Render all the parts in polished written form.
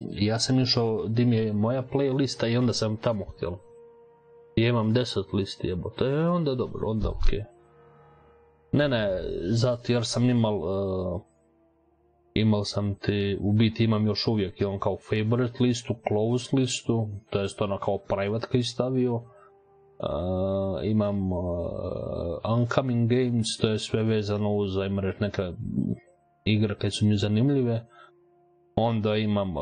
ja sam išao gdje mi je moja playlista i onda sam tamo htjelo. Ja imam 10 listi jebote, onda dobro, onda okej. Ne, ne, zato jer sam imao sam ti, u biti imam još uvijek, imam kao favorite listu, close listu, to jest ono kao private koji stavio. Imam Uncoming Games, to je sve vezano uz, ajmo reći, neke igre koje su mi zanimljive. Onda imam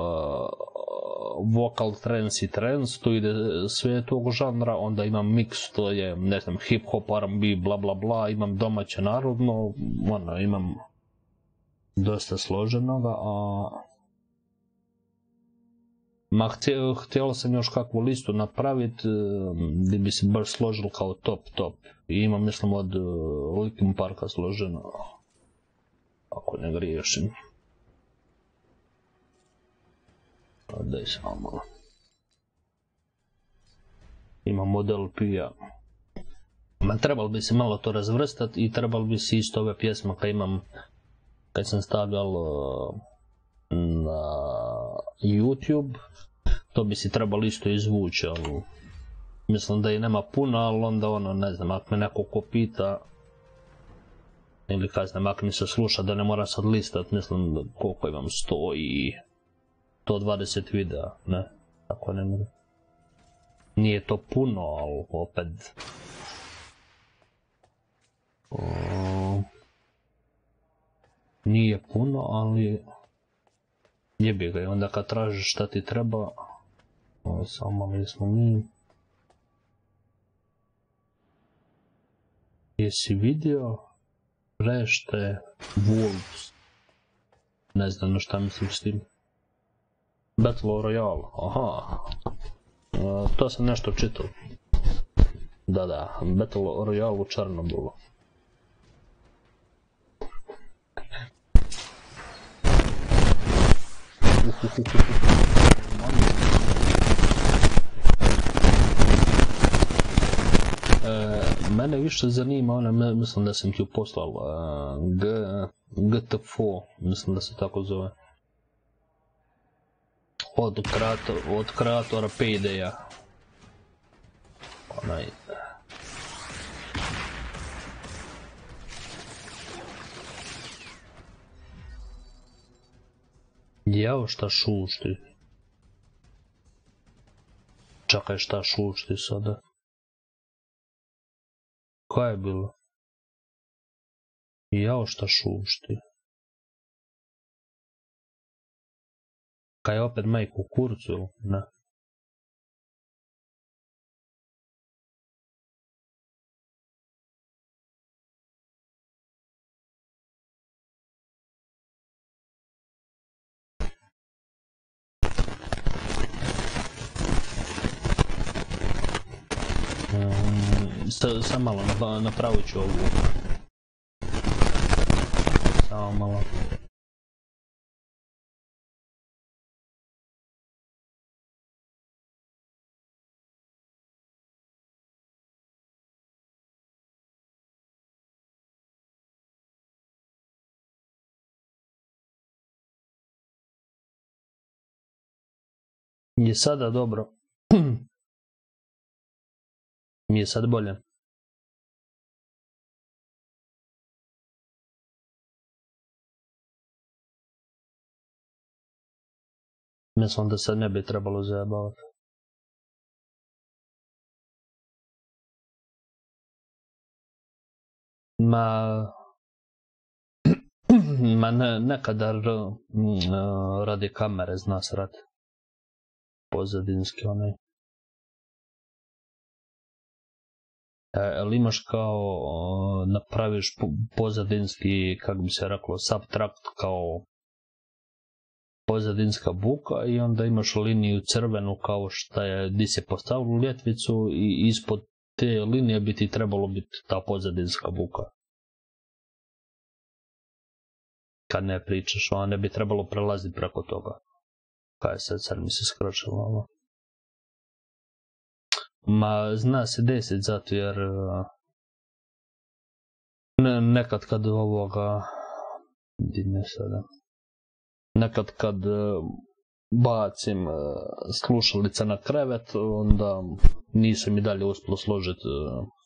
Vocal Trance i Trance, tu ide sve tog žanra. Onda imam Mix, to je, ne znam, Hip Hop, R&B, bla bla bla. Imam domaće narodno, ono, imam dosta složenoga. Ma htjelo sam još kakvu listu napraviti gdje bi se baš složilo kao top. I imam, mislim, od Linkin Parka složeno, ako ne griješim. Daj samo malo. Imam model pija. Ma trebalo bi se malo to razvrstati i trebalo bi se isto ove pjesme kad imam, kad sam stavljal na YouTube, to bi si trebalo isto izvući, ali mislim da i nema puno, ali onda ono, ne znam, ako me neko ko pita, ili kaj znam, ako mi se sluša da ne mora sad listat, mislim koliko imam, 100 i 120 videa, ne, tako ne, nije to puno, ali opet. Nije puno, ali jebi ga, i onda kad tražiš šta ti treba, samo nismo mi. Jesi vidio prešte Wolves? Ne znam na šta mislim s tim. Battle Royale, aha. To sam nešto čitao. Da, da, Battle Royale u Černobilu. Mene više zanima, ona, mislim da sam ti ju poslal, GTFO, mislim da se tako zove. Od kreatora Payday-a. Onaj... Jao, šta šušti? Čakaj, šta šušti sada? Kaj je bilo? Jao, šta šušti? Kaj je opet majku kurcu? Ne. Sam malo, napravit ću ovu. Samo malo. Je sada dobro. Mi je sad bolje. Mislim da sad ne bi trebalo zajebavati. Ma nekada radi kamere, zna se rad. Pozadinski onaj. Ali imaš kao, napraviš pozadinski, kako bi se reklo, subtract, kao pozadinska buka, i onda imaš liniju crvenu kao šta je, di se postavilo ljetvicu, i ispod te linije bi ti trebalo biti ta pozadinska buka. Kad ne pričaš, ona ne bi trebalo prelaziti preko toga. Kaj sad, sad mi se skračilo ovo. Ma zna se desit zato jer nekad kad ovoga, nekad kad bacim slušalice na krevet, onda nisam i dalje uspio složiti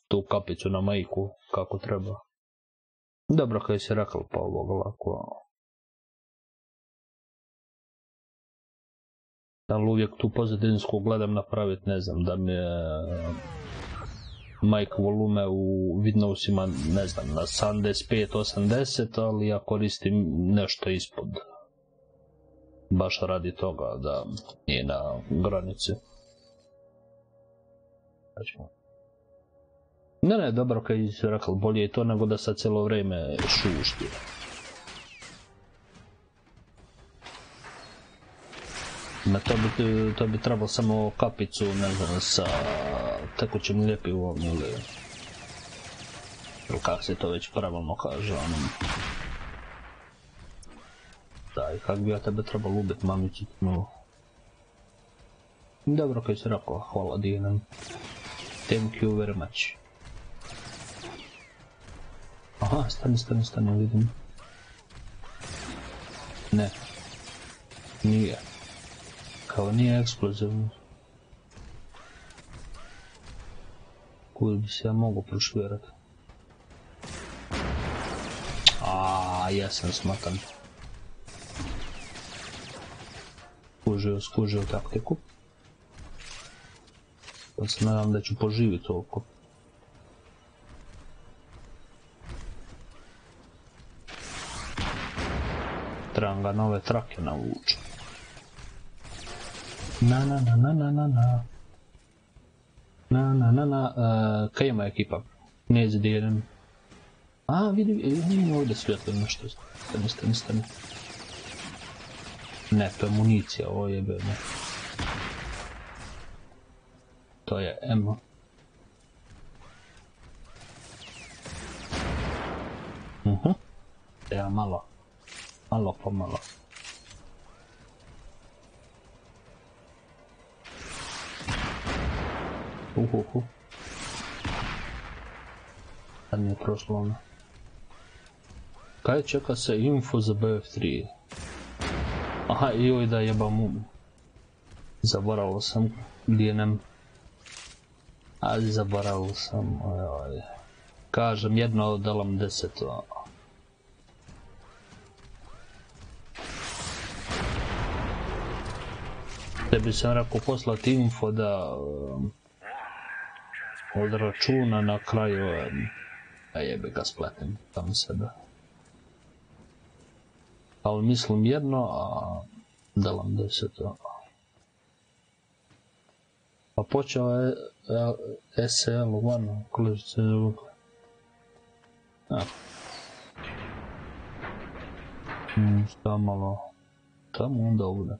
tu kapicu na majku kako treba. Dobro, kaj si rekao, pa ovoga lako. Ali uvijek tu pozadinsku gledam napraviti, ne znam, da mi je mic volume u Windowsima, ne znam, na 75-80, ali ja koristim nešto ispod. Baš radi toga da nije na granici. Ne, ne, dobro, kaj si rekao, bolje je to nego da sad cijelo vrijeme šušti. To bi trebalo samo kapicu, ne znam, sa tekućim ljepivom ili kako se to već pravilno kaže, onom. Da, i kak bi ja tebe trebalo ubiti, mamići, no. Dobro, kaj si rekao, hvala Dinan. Thank you very much. Aha, stani, vidim. Ne. Nije. Kao nije eksplozivno. Koji bi se ja mogu prošvirati? Aaaa, jesam smatan. Skužio taktiku. Pa se nadam da ću poživiti toliko. Trebam ga nove trake navući. Kaj ima ekipa? Nije zadijelim. A, vidim ovdje svjetlo nešto. Stani. Ne, to je municija, ovo je bevno. To je ammo. Treba malo. Malo. Sad mi je prošlo ono. Kaj čeka se info za BF3? Aha, joj da jebam um. Zaboravio sam DNM. A zaboravio sam, ojoj. Kažem jedno, dalam 10. Tebi sam rekao poslati info da... od računa na kraju, a jebe ga splatim tamo sebe. Ali mislim jedno, a dalam 10. Pa počeo je SL1, ključ se zvuka. Šta malo, tamo onda ovdje.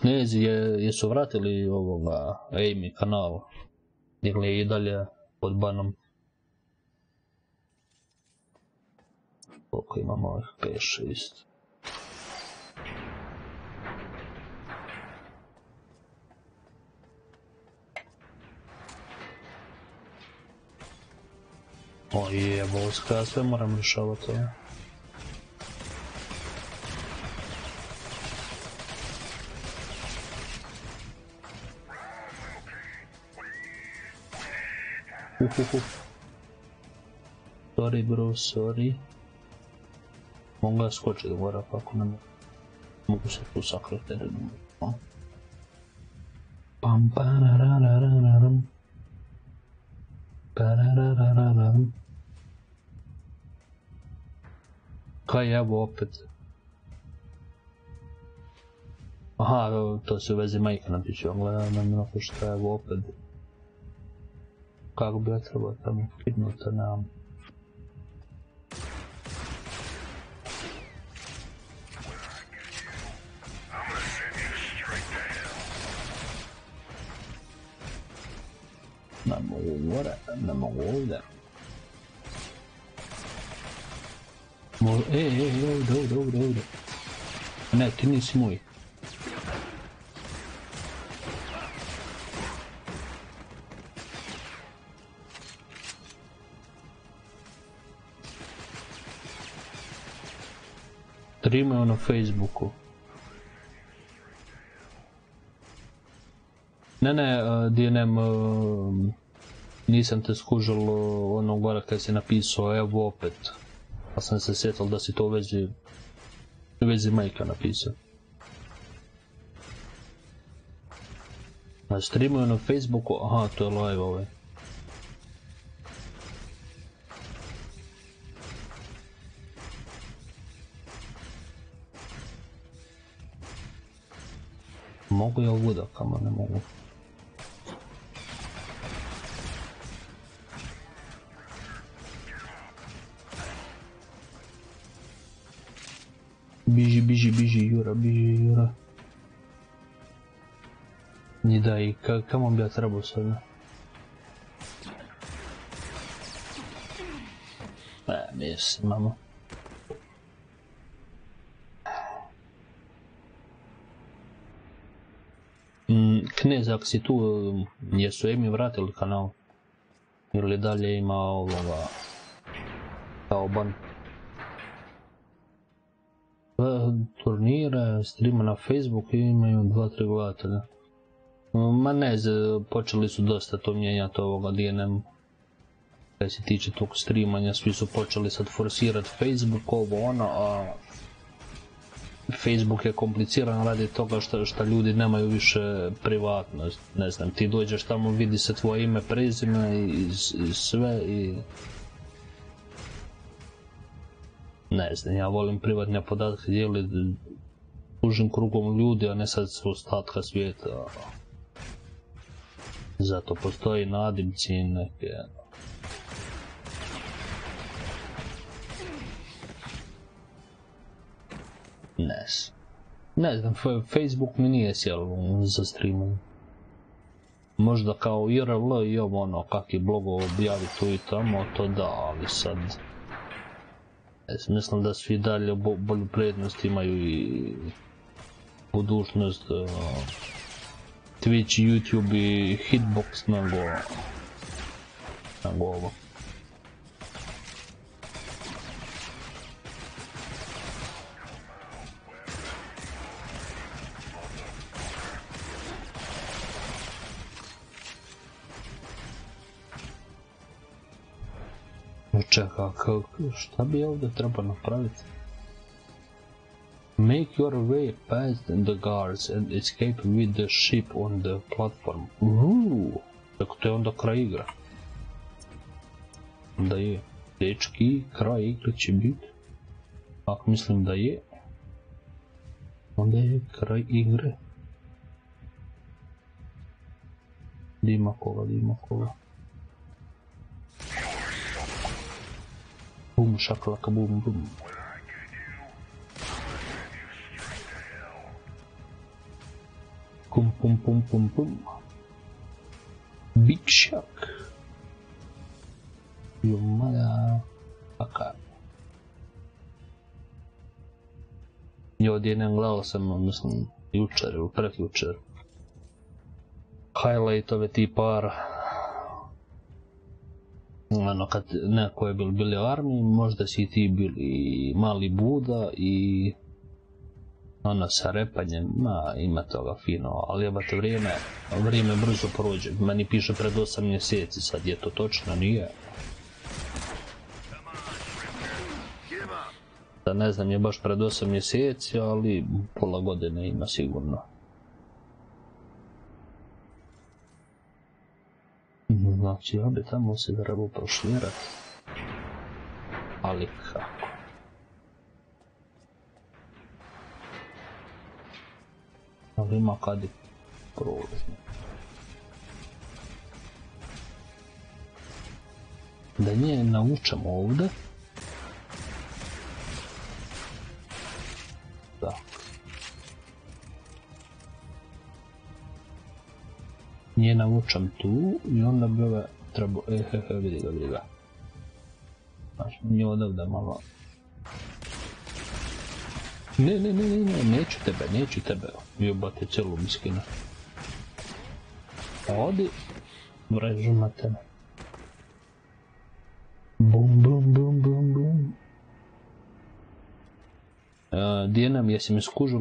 Knezi jesu vratili ovoga Amy kanala ili je i dalje pod banom. Koliko imamo ovih 5-6. O jebovska, ja sve moram rješavati. Sorry bro, sorry. Mogu ga skočiti gore, pa ako ne mogu se tu sakrati. Kaj je ovo opet? Aha, to se u vezi majka napišio, gledam nam na to što je ovo opet. Kako bi ja trebao tamo kidnuti, nemam. Ne mogu gore, ne mogu ovdje. Ovdje. Ne, ti nisi moj. стримил на Фейсбуку. Ne, DNM, nisam te skužil onog gore kada si napisao, evo opet. Pa sam se sjetil da si to u vezi majka napisao. Streamuju na Facebooku, aha, to je live ovaj. Mogu ja ovuda, kamo ne mogu. Biži, biži, biži, Jura, biži, Jura. Не да, и кому бы я требовал сюда? Мисс, мама. Князь, ако си ту, јесу Еми вратил канал? Или дале има овој таобан? Турнири, стрима на Facebook имају 2-3 гледатели. Ma ne, počeli su dosta to mijenjati ovoga DNM. Kaj se tiče tog streamanja, svi su počeli sad forsirati Facebook, ovo ono, a Facebook je kompliciran radi toga što ljudi nemaju više privatnost. Ne znam, ti dođeš tamo, vidi se tvoje ime, prezime i sve i... Ne znam, ja volim privatne podatke dijeliti užim krugom ljudi, a ne sad s ostatka svijeta. Zato postoji nadimci I neke... Ne znam, Facebook mi nije sjel za streamanje. Možda kao IRL I ono, kakvi blogov objavi tu I tamo, to da, ali sad... Mislim da svi dalje bolju prednost imaju I budućnost... Twitch, YouTube I Hitbox nego ovo. Čekaj, šta bi ovdje treba napraviti? Make your way past the guards and escape with the ship on the platform. Uuuu, tako to je onda kraj igra. Da je, dečki, kraj igre će biti. Ako mislim da je, onda je kraj igre. Dima koga, dima koga. Bum, šaklaka, bum, bum. Pum pum pum pum pum. Big Shark. You motherfucker. Ja ovdje jedan gledao sam, mislim, jučer ili preključer. Highlightove ti par. Ono, kad neko je bili u armiji, možda si ti bili mali Buda I... Ono, sa repanjem, ma, ima toga fino, ali jebate vrijeme brzo prođe, meni piše pred 8 mjeseci, sad je to točno, nije. Da ne znam je baš pred 8 mjeseci, ali pola godine ima sigurno. Znači, ja bi tamo se trebao prošlirati, ali kako? Ali ima kada prolazno. Da nje naučamo ovdje. Da. Nje naučam tu I onda bi ove trebao... Ehehe, vidi ga, vidi ga. Znači, nje odavde malo... Ne, ne, ne, ne, neću tebe, jebate celu mi skina. Odi, vrežu na tebe. Bum, bum, bum, bum, bum. Dienam, jesi me skužil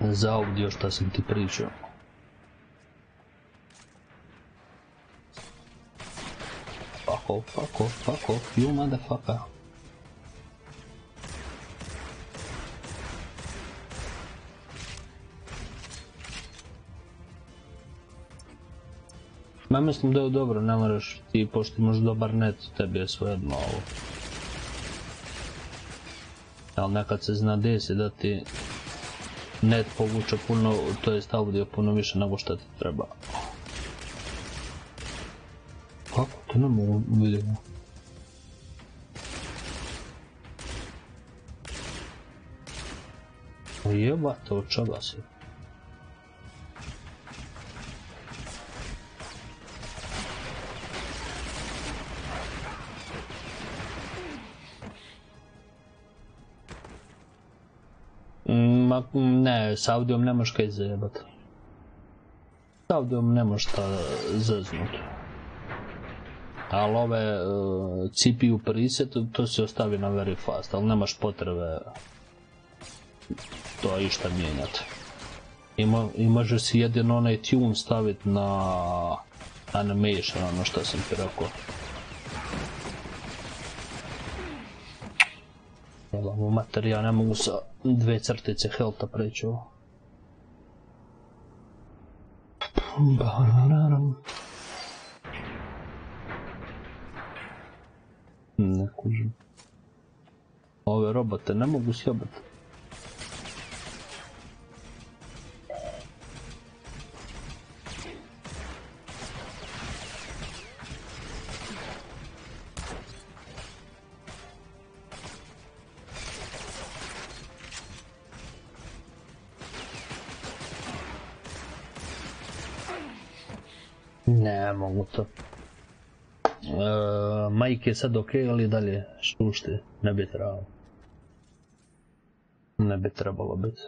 za audio šta sam ti pričao? Fuck off, fuck off, fuck off, you motherfucker. Ma mislim da je dobro, ne moraš ti, pošto imaš dobar net, tebi je svejedno ovo. Ali nekad se zna desi da ti net povuče puno, to je audio puno više nego što ti treba. Kako? To ne mogu vidjeti. Jebate, od čega si? Ne, s audijom ne moš kaj zajebat. S audijom ne moš šta zeznut. Ali ove CPU preset, to se ostavi na very fast, ali nemaš potrebe to išta mijenjati. I može si jedin onaj tune staviti na animation, ono što sam ti rekao. Ovo mater, ja ne mogu sa dve crtice helta preći ovo. Ne kužim. Ove robote ne mogu sjebati. Ne mogu to. Majke je sad okej, ali dalje šušti. Ne bi trebalo. Ne bi trebalo biti.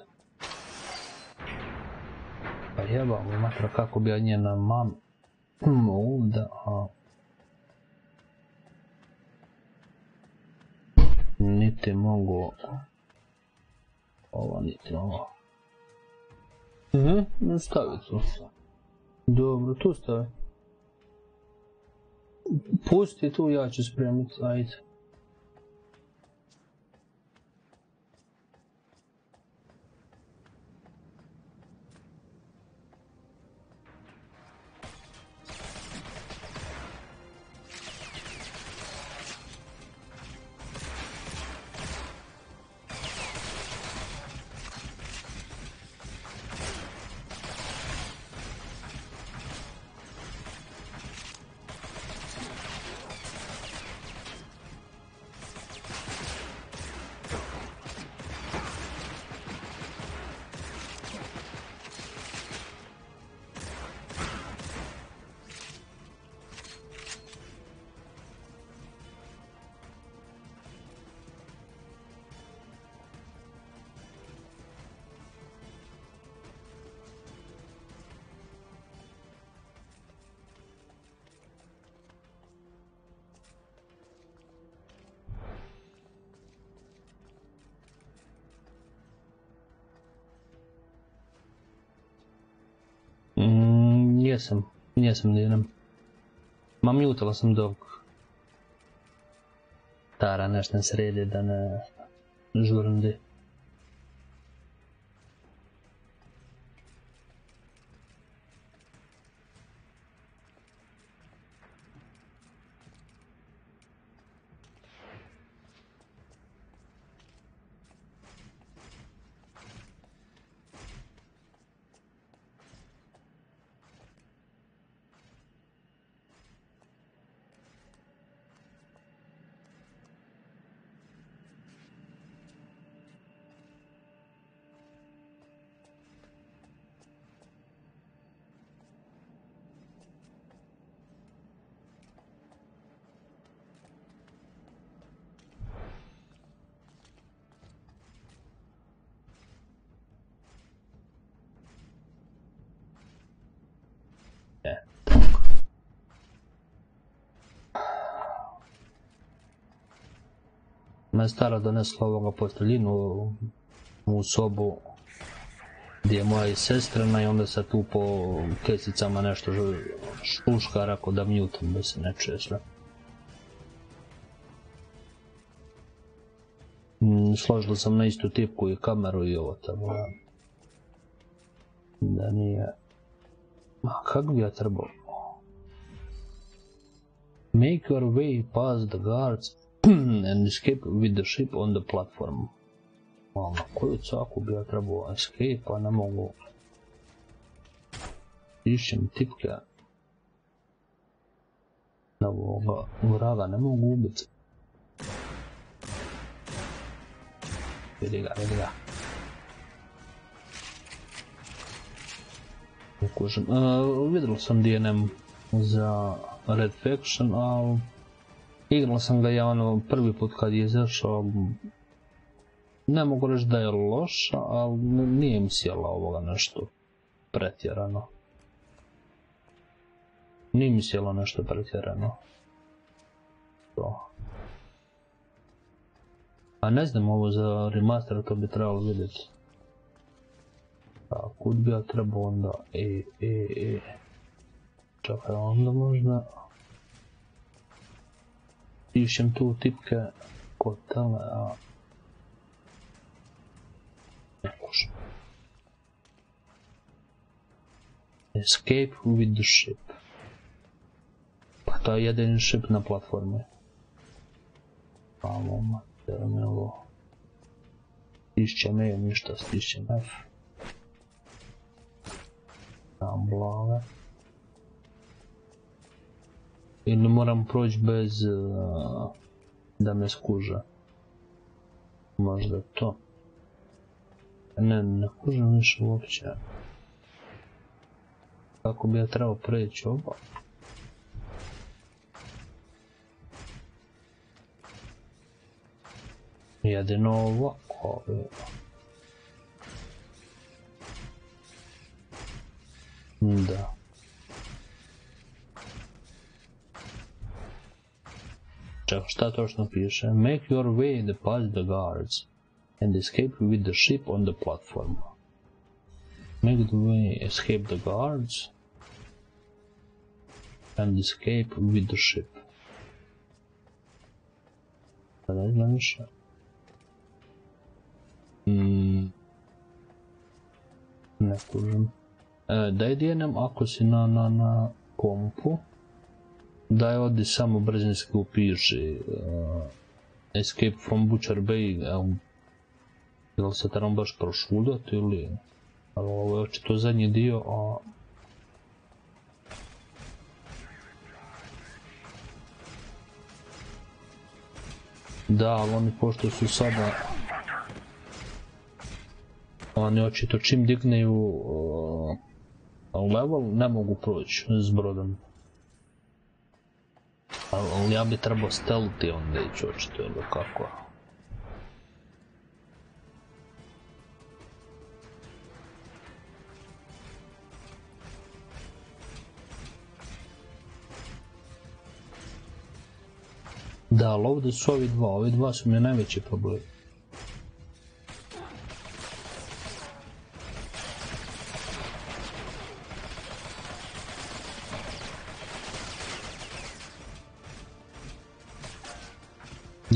Pa jebamo, matra, kako bi ja njena mam... Ovdje, a... Niti mogu... Ova, niti ova. Mhm, stavi tu. Dobro, tu stavi. Pusti tu, ja ću spremiti, ajde. Nisam nijedam. Ma mutila sam dok Tara nešto ne sredi da ne žvrndi. me stalo doneslo ovoga posteljinu u sobu gdje je moja i sestrana, i onda se tu po kesicama nešto šuška, rako da mjutam da se ne čuje sve. Složila sam na istu tipku i kameru i ovo tamo. Da nije... Ma kak bi ja trebao? Make your way past the guards and escape with the ship on the platform. Mama, koju caku bi ja trebao escape, a ne mogu. Išćem tipke. Da ovoga vraga ne mogu ubiti. Vidi ga, vidi ga. Kužem, vidjel sam DNM za Red Faction, ali igral sam ga ja ono prvi put kad je izašao, ne mogu reći da je loš, ali nije im sjela ovoga nešto pretjerano. Nije mi sjelo nešto pretjerano. A ne znam ovo za remaster, to bi trebalo vidjeti. Так, куд би ја требо онда, чакај, онда можда пишем ту типке код теле, а не може. Escape with the ship. Па тој еден шип на платформе. Ало, материјало. Стишчеме, ништо стишчеме. Tam glave. Ili moram proći bez da me skuža. Možda to. Ne, ne kužem više uopće. Kako bi ja trebao preći oba? Jedino ovako. Да. Чак, что точно пишет? Make your way past the guards and escape with the ship on the platform. Make the way, escape the guards and escape with the ship. Давай дальше. Не курим. Daj DNM ako si na kompu, daj ovdje samo brzinski upiši Escape from Butcher Bay, ili se trebam baš prošuljati ili... Ovo je očito zadnji dio, a... Da, ali oni pošto su sada... Oni očito čim digneju... level ne mogu proći s brodom. Ali ja bi trebao stealthi onda ići očito ili kako. Da, ali ovdje su ovi dva su mi najveći problem.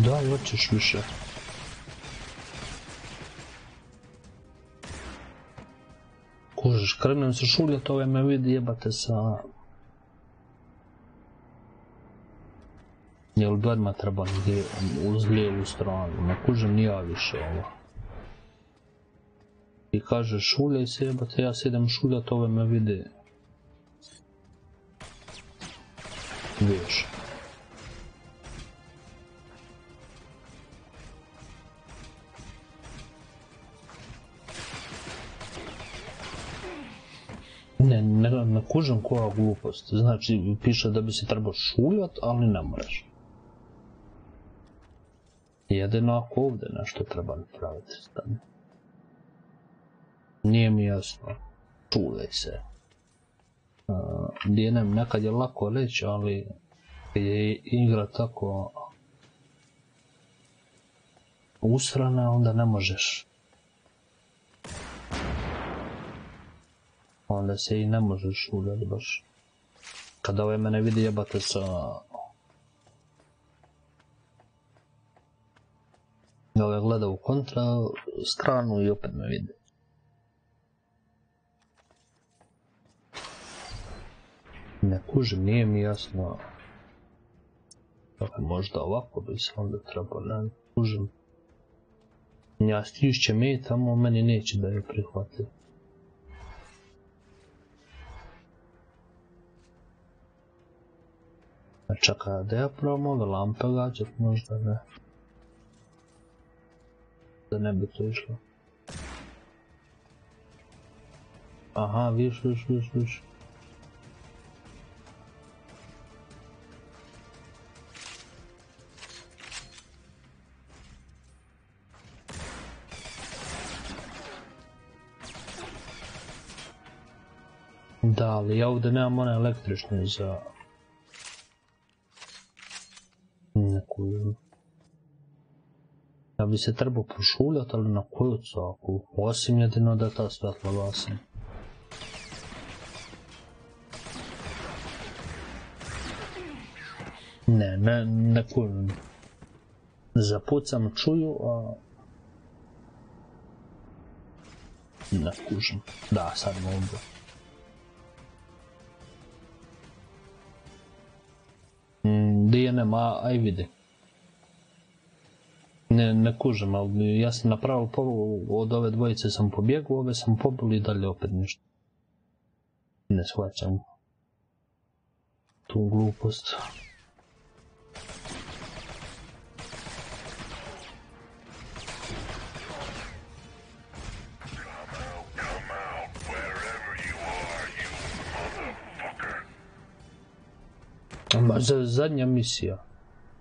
Да, и хочешь выше. Кужиш, креnem se šuljat, ove me vidi jebate sa... Jel bedma treba negdje uz lijevu stranu, ne kužem nija više ovo. I kažeš šuljaj se jebate, ja se idem šuljat, ove me vidi. Viješ. Ne kužem koja glupost, znači piše da bi se trebao šuljat, ali ne moraš. Jedino ako ovdje nešto treba napraviti stane. Nije mi jasno, šuljaj se. DNM nekad je lako reći, ali je igra tako... usrana, onda ne možeš. Onda se I ne možeš udati baš. Kada ovaj mene vidi jebate sa... Da ovaj gleda u kontra stranu I opet me vidi. Ne kužim, nije mi jasno. Možda ovako bi se onda trebalo, ne kužim. Ja stišće mi tamo, meni neće da je prihvati. Čekaj, da ja probam ove lampe gađat, možda ne. Da ne bi to išlo. Aha, viš. Da, ali ja ovdje nemam one električne za... Ja bi se trebao pošuljati, ali na koju caku? Osim jedino da ta svjetla glasim. Ne kujem. Zapucam čuju, a... Ne kužim. Da, sad mogu. Dije nema, aj vidi. Ne kužem, ali ja sam napravil od ove dvojice sam pobjegu, ove sam pobili I dalje opet ništa. Ne shvaćam tu glupost. Zadnja misija,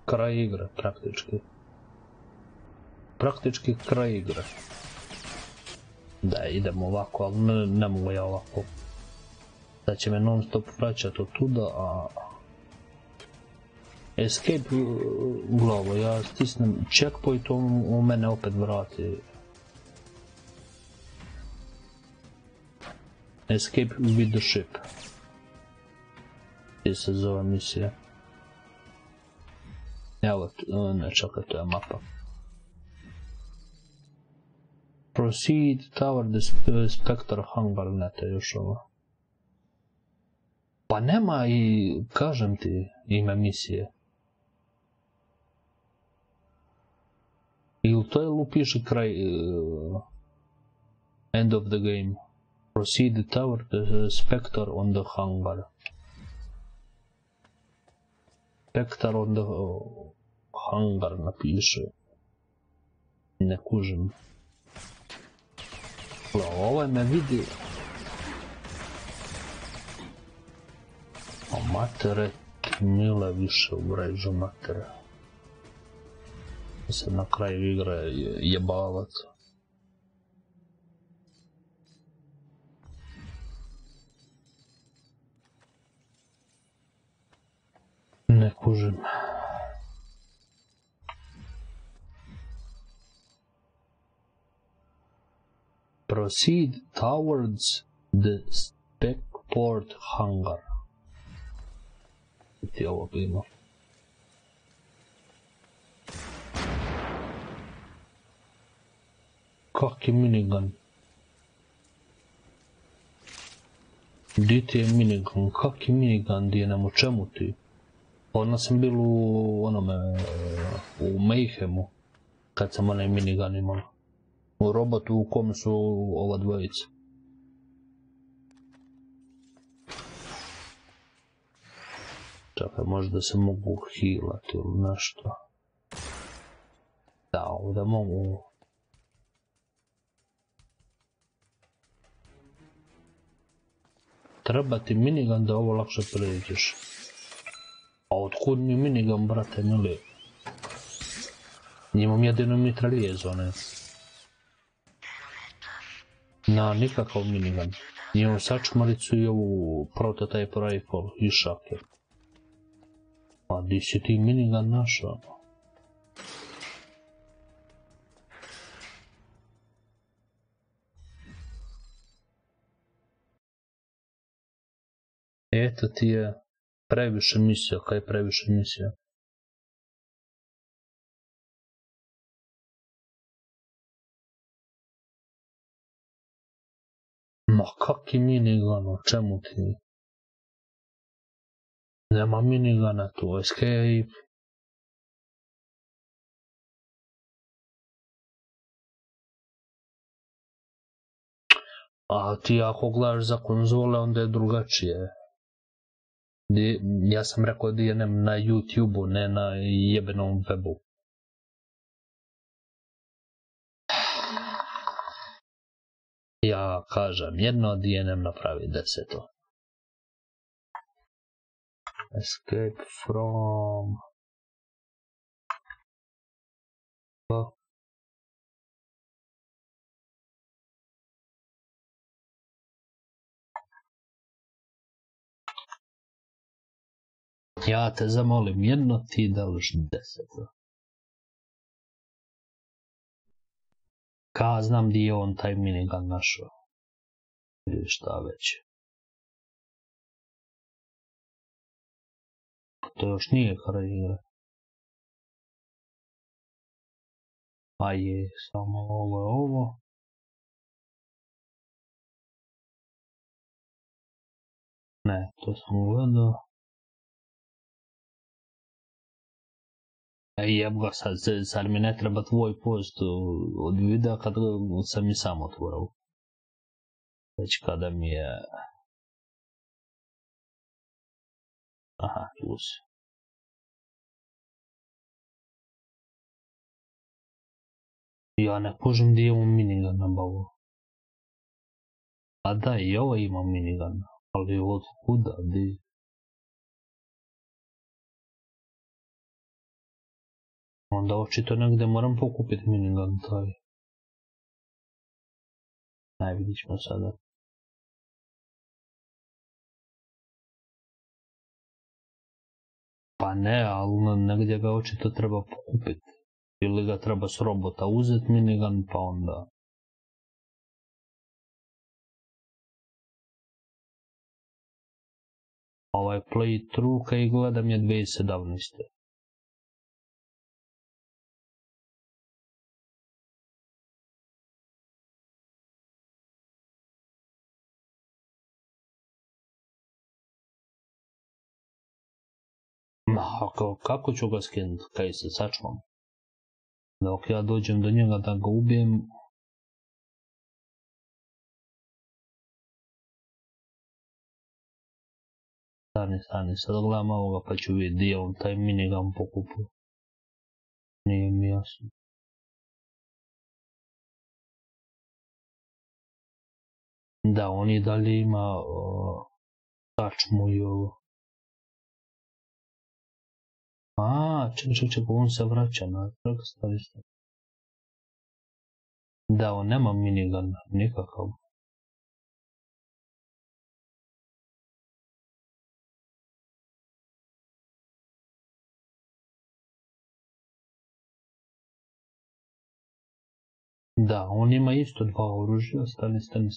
kraj igre praktički. Praktički kraj igre. Da, idem ovako, ali ne mogu ja ovako. Sad će me non stop vraćati od tuda, a... Escape u glavu, ja stisnem checkpoint, on u mene opet vrati. Escape with the ship. Gdje se zove misija. Evo, ne čekaj, to je mapa. Proceed toward the Spectre Hangar, ne te još ovo. Pa nema I, kažem ti, ime misije. Ili to je lupiši kraj... End of the game. Proceed toward the Spectre on the Hangar. Spectre on the Hangar napiše. Ne kužim. Ovaj me vidi. A matere mila više ugrađu matere. Se na kraju igre jebavac. Ne kužim. Proceed towards the Spectre Hangar. Gdje ovo bi imao? Kak je minigun? Gdje ti je minigun? Kak je minigun? Gdje nam o čemu ti? Onda sam bil u onome... u Mayhemu. Kad sam onaj minigun imao. U robotu u kom su ova dvojica. Čekaj, možda se mogu healati ili nešto. Da, ovdje mogu. Treba ti minigun da ovo lakše pređeš. A otkud mi minigun, brate, mili? Imam jedinu mitraljezone. Na, nikakav minigun. Imam sačmaricu I ovu prototype rifle I šake. A gdje si ti minigun našao? Eto ti je previše mislio, kaj je previše mislio. Ma kaki minigun, o čemu ti? Nema minigana tu, escape. A ti ako gledaš za konzole, onda je drugačije. Ja sam rekao da idem na YouTube-u, ne na jebenom webu. Ja kažem jedno, da idem napravi deseto. Escape from... Ja te zamolim jedno, ti dališ 10. Ka znam di je on taj minigun našao. Ili šta već. To još nije kraj igre. A je, samo ovo je ovo. Ne, to sam gledao. Jebga, sad mi ne treba tvoj post od videa kad sam mi sam otvorao. Već kada mi je... Aha, tu si. Ja ne kužim gdje imam minigun nabavio. A da, i ovo imam minigun, ali od kuda, gdje? Onda očito negdje moram pokupiti minigun taj. Aj, vidit ćemo sada. Pa ne, ali negdje ga očito treba pokupiti. Ili ga treba s robota uzeti minigun, pa onda... Ovaj playthrough kaj gledam je 2017. Kako ću ga skinuti, kaj se sačuvam? Dok ja dođem do njega da ga ubijem... Stani, sad gledam ovoga pa ću vidjeti gdje je on taj minigun pokupio. Nije mi jasno. Da, on i dalje ima sačmu i ovo. A, čekaj, on se vraća na trg, stavi. Da, on nema minigun, nikakav. Da, on ima isto dva oružja, stani.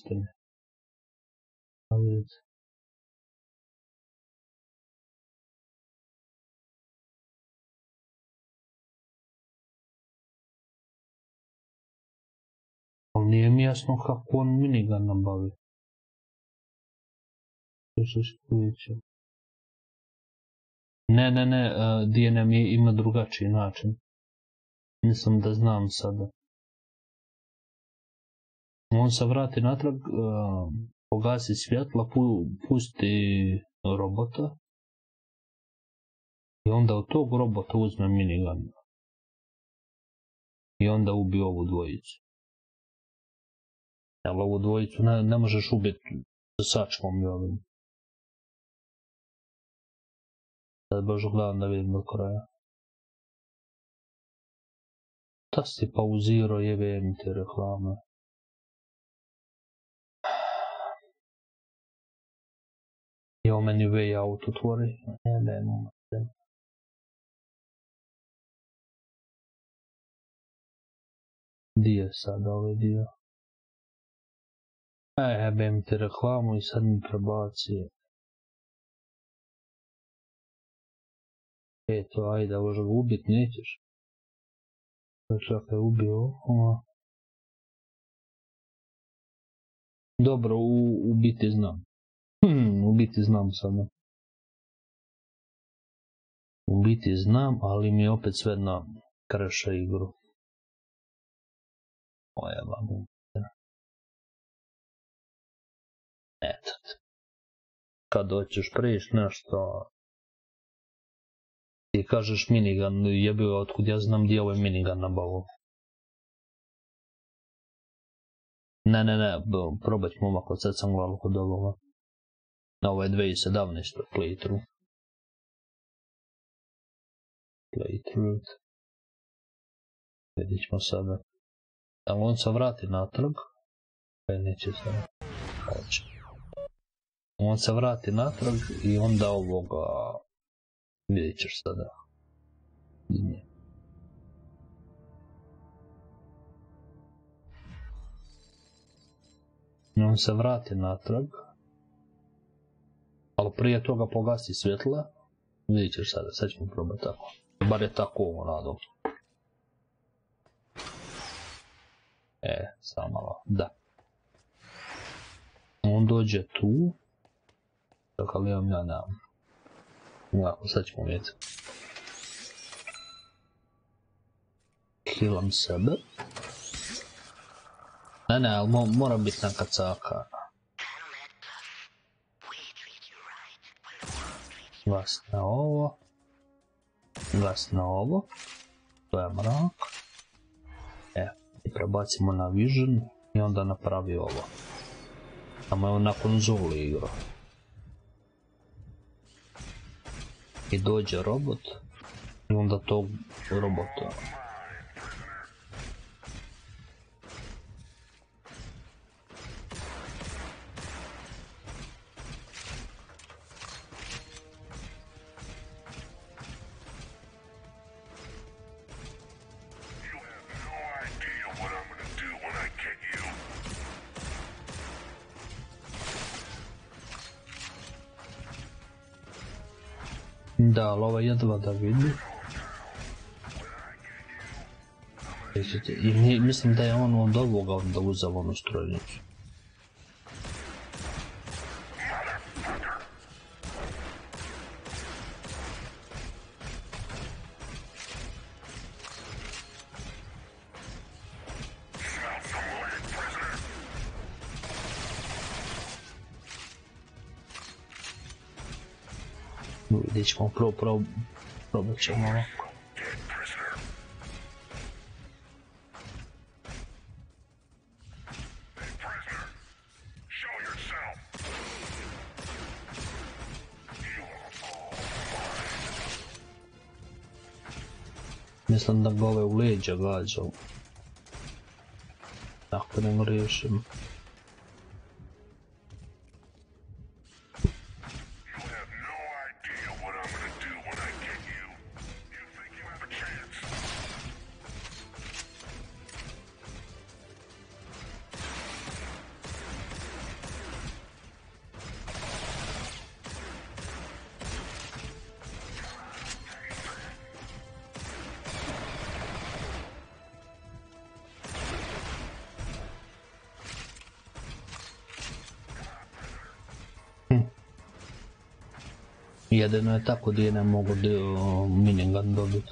Nije mi jasno kako on minigun nabavi. Ne, DNM ima drugačiji način. Mislim da znam sada. On se vrati natrag, pogasi svjetla, pusti robota. I onda od tog robota uzme minigun. I onda ubi ovu dvojicu. Ali ovu dvojicu ne možeš ubiti sa sačmom i ovim. Sad baš gledam da vidim do kraja. Da si pauzirao jebem ti reklame. I ovo meni way out otvori. Jebem. Gdje je sad ovaj dio? Jebem ti reklamu i sad mi prebaci to ajde, može ga ubit, nećeš. Dakle, ako je ubio ovo... Dobro, ubiti znam. Ubiti znam samo. Ubiti znam, ali mi je opet sve na kreša igru. Ojeva mu. Eto. Kad hoćeš prijeći nešto... Ti kažeš minigun, jebio, otkud ja znam gdje ovaj minigun nabavio. Ne, probat ću momak, od sad sam glavu kod ovoga. Na ovo je 2017. Playthrough. Playthrough. Vidit ćemo sada. Ali on se vrati natrag. Kaj neće sada. Hoće. On se vrati natrag i onda ovoga... Vidjet ćeš sada. On se vrati natrag. Ali prije toga pogasi svjetla. Vidjet ćeš sada, sad ćemo probati tako. Bar je tako ovo radilo. Samo malo, da. On dođe tu. Tako li vam ja nemam. Ovako, sad ćemo vidjeti. Killam sebe. Ne, ali mora biti na kacaka. Glas na ovo. Glas na ovo. To je mrak. I prebacimo na Vision i onda napravi ovo. Samo je on na konzoli igra. I dođe robot i onda tog robota. Da, ali ovo jedva da vidi. I mislim da je on od ovoga onda uzal onu strojnicu. Vidjet ćemo, probat ćemo ovako. Mislim da ga ovaj u leđa gađao. Tako da ga riješimo. Jedino je tako gdje ne mogu minigun dobiti.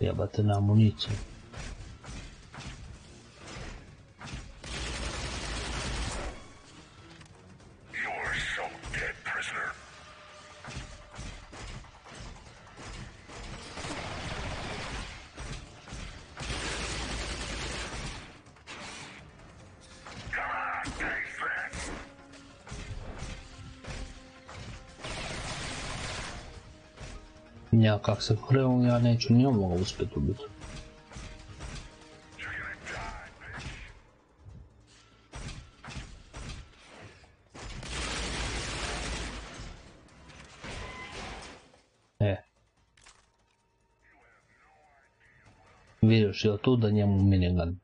Jebate na amuniciju. Ja kak se krevam, ja neću ni ovoga uspjeti ubiti. Вírus eu tudo, nem um minigun.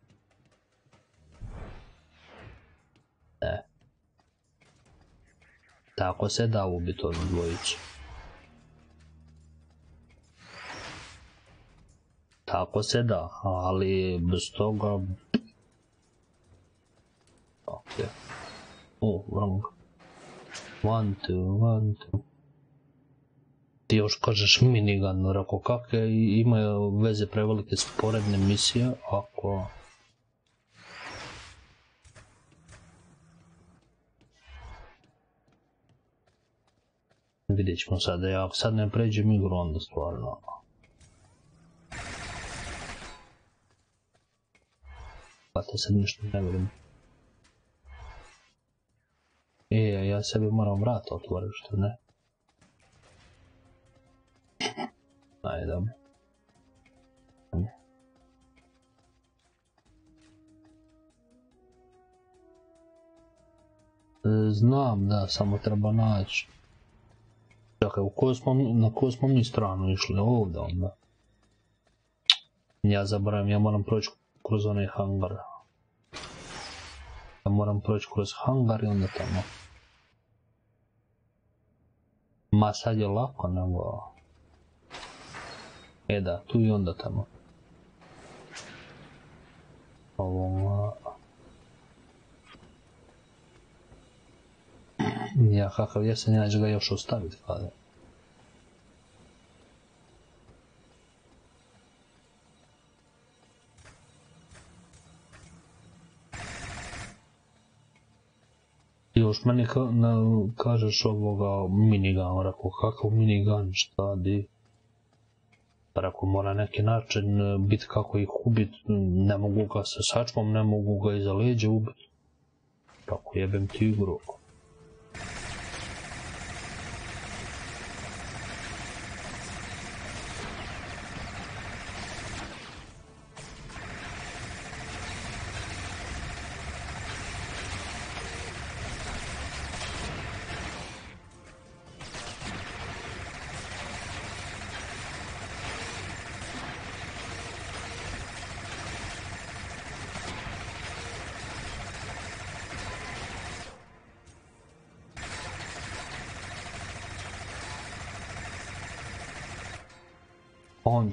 Tako se da ubiti onu dvojicu. Tako se da, ali bez toga... Okej. O, wrong. One, two, one, two. Ti još kažeš minigun, rako kakve imaju veze prevelike sporedne misije, ako... Vidjet ćemo sad, ja sad ne pređem igru, onda stvarno. Pa te sad nešto ne vidim. E, ja sebi moram vrata otvoriti, što ne? Ajde, dobro. Znam, da, samo treba naći. Čakaj, na koju smo mi stranu išli? Ovdje onda. Ja zaboravim, ja moram proći kroz onaj hangar. Ja moram proći kroz hangar i onda tamo. Ma sad je lako nego... E da, tu i onda tamo. Ovo... Ja kakav jesam, ja ću ga još ostaviti kada. Još meni kažeš ovoga minigun, rako kakav minigun, šta di? Rako mora neki način biti kako ih ubiti, ne mogu ga sa sačmom, ne mogu ga iza leđa ubiti. Tako jebem ti igru. On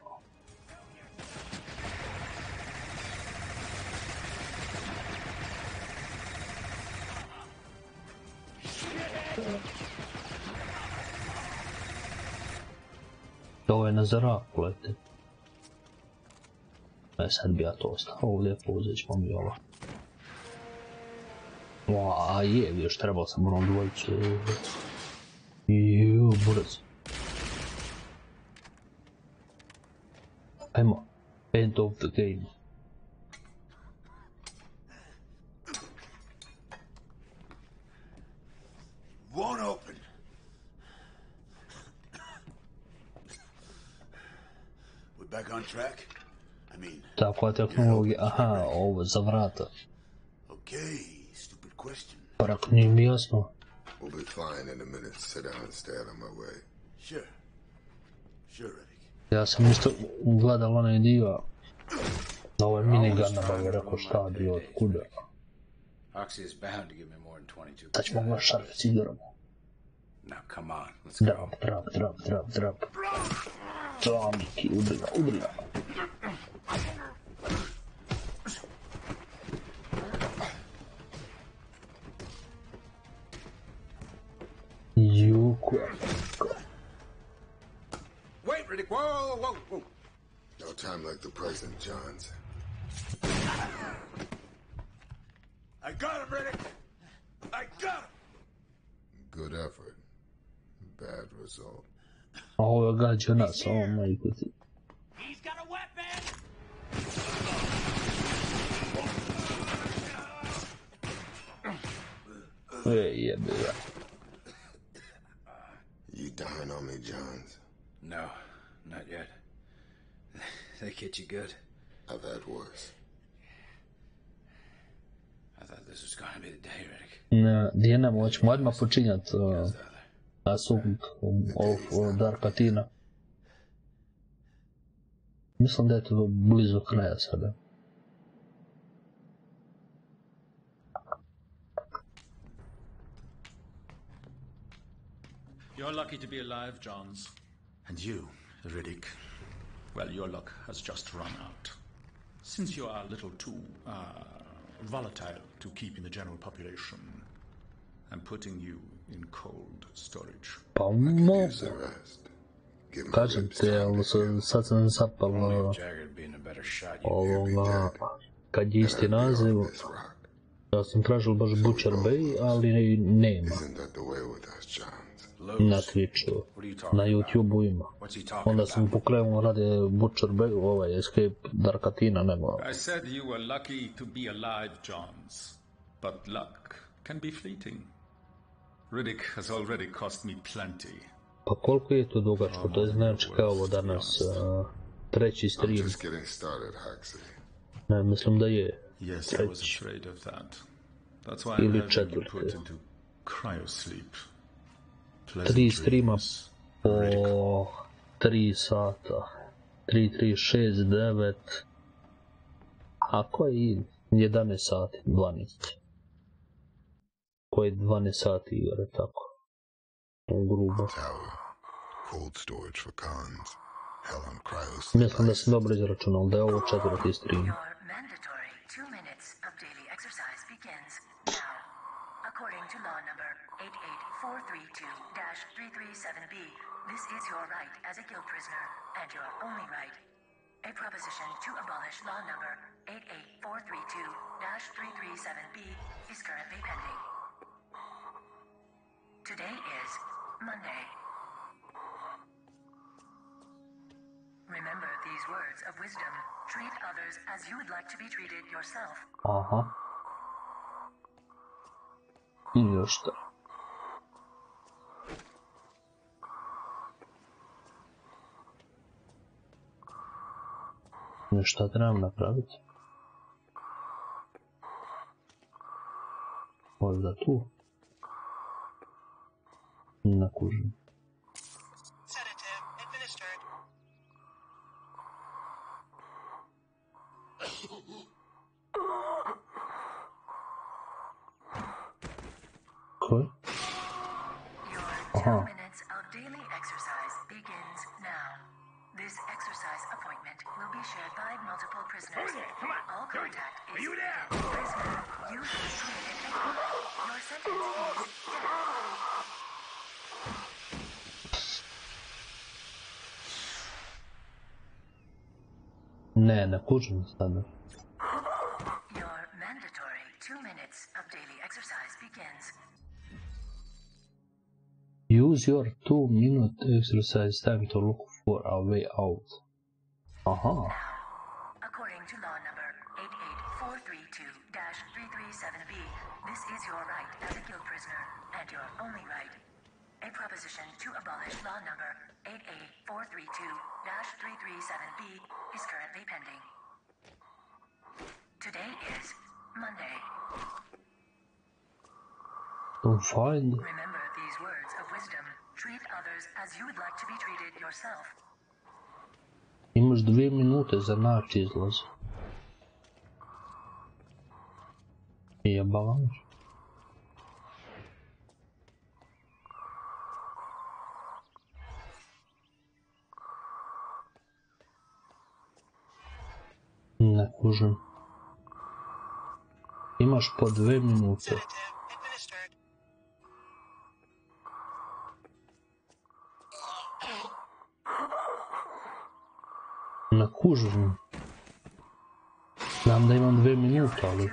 Ovo je na zraku lete. Sad bi ja to ostao ovdje, pouzet ćemo mi ovo. A je, još trebao sam onom dvojicu. Juuu, brzo. Ajmo, end of the game. Takva tehnologija, aha, ovo za vrata. Parak nije mi jasno. Ja sam isto ugledal onaj dio. Ovo je minigun nabavio, rekao šta bio, otkuda. Sad ćemo ga šarfec igramo. Drop, drop, drop, drop, drop. Tomiki, udri ga, udri ga. Wait, Riddick! Whoa, whoa, whoa! No time like the present, Johns. I got him, Riddick! I got him. Good effort, bad result. Oh, I got you nuts! Oh my goodness! He's got a weapon. Hey, yeah, baby. You dying on me, Johns? No, not yet. They hit you good. I've had worse. I thought this was gonna be the day, Riddick. The Enamoch Madma počinjat asum of Dark Athena. Mislim da je to blizu kraja sada. You're lucky to be alive, Johns. And you, Riddick. Well, your luck has just run out. Since you are a little too volatile to keep in the general population, I'm putting you in cold storage. Kažem ti, sad sam zapalo ovoga, kad je isti naziv, ja sam tražil baš Butcher Bay, ali nema. Na Twitchu, na YouTube-u ima. Onda sam pokrenuo radi Butcher Bay, ovaj Escape Dark Athena, nego... I said you were lucky to be alive, Johns, but luck can be fleeting. Riddick has already cost me plenty. Pa koliko je to dugačko, to je znači kao danas treći stream. Ne, mislim da je treći ili četvrti. Tri streama po 3 sata, 3, 6, 9, a koji 11 sati, 12. Koji 12 sati igre, tako. Grubo. Mislim da sam dobro izračunal da je ovo četvrti stream. Today is Monday. Remember these words of wisdom. Treat others as you would like to be treated yourself. Aha. I još šta. No šta trebam napraviti? Možda tu? Ne kužim. Cool. Aha. 2 minutes of daily exercise begins now. This exercise appointment will be shared by multiple prisoners. All contact is with the prisoner. You have committed a crime. Your sentence is death. Ne, ne kužim sada. Your mandatory 2 minutes of daily exercise begins. Use your 2-minute exercise time to look for a way out. Aha. According to law number 88432-337B, this is your right as a guild prisoner and your only right. A proposition to abolish law number 88432-337B is currently pending. Today is Monday. Remember these words of wisdom. Treat others as you would like to be treated yourself. Imaš 2 minute za naći izlaz. Jebavaš. Ne kužim. Imaš po 2 minute. Ne kužim. Znam da imam 2 minute, ali...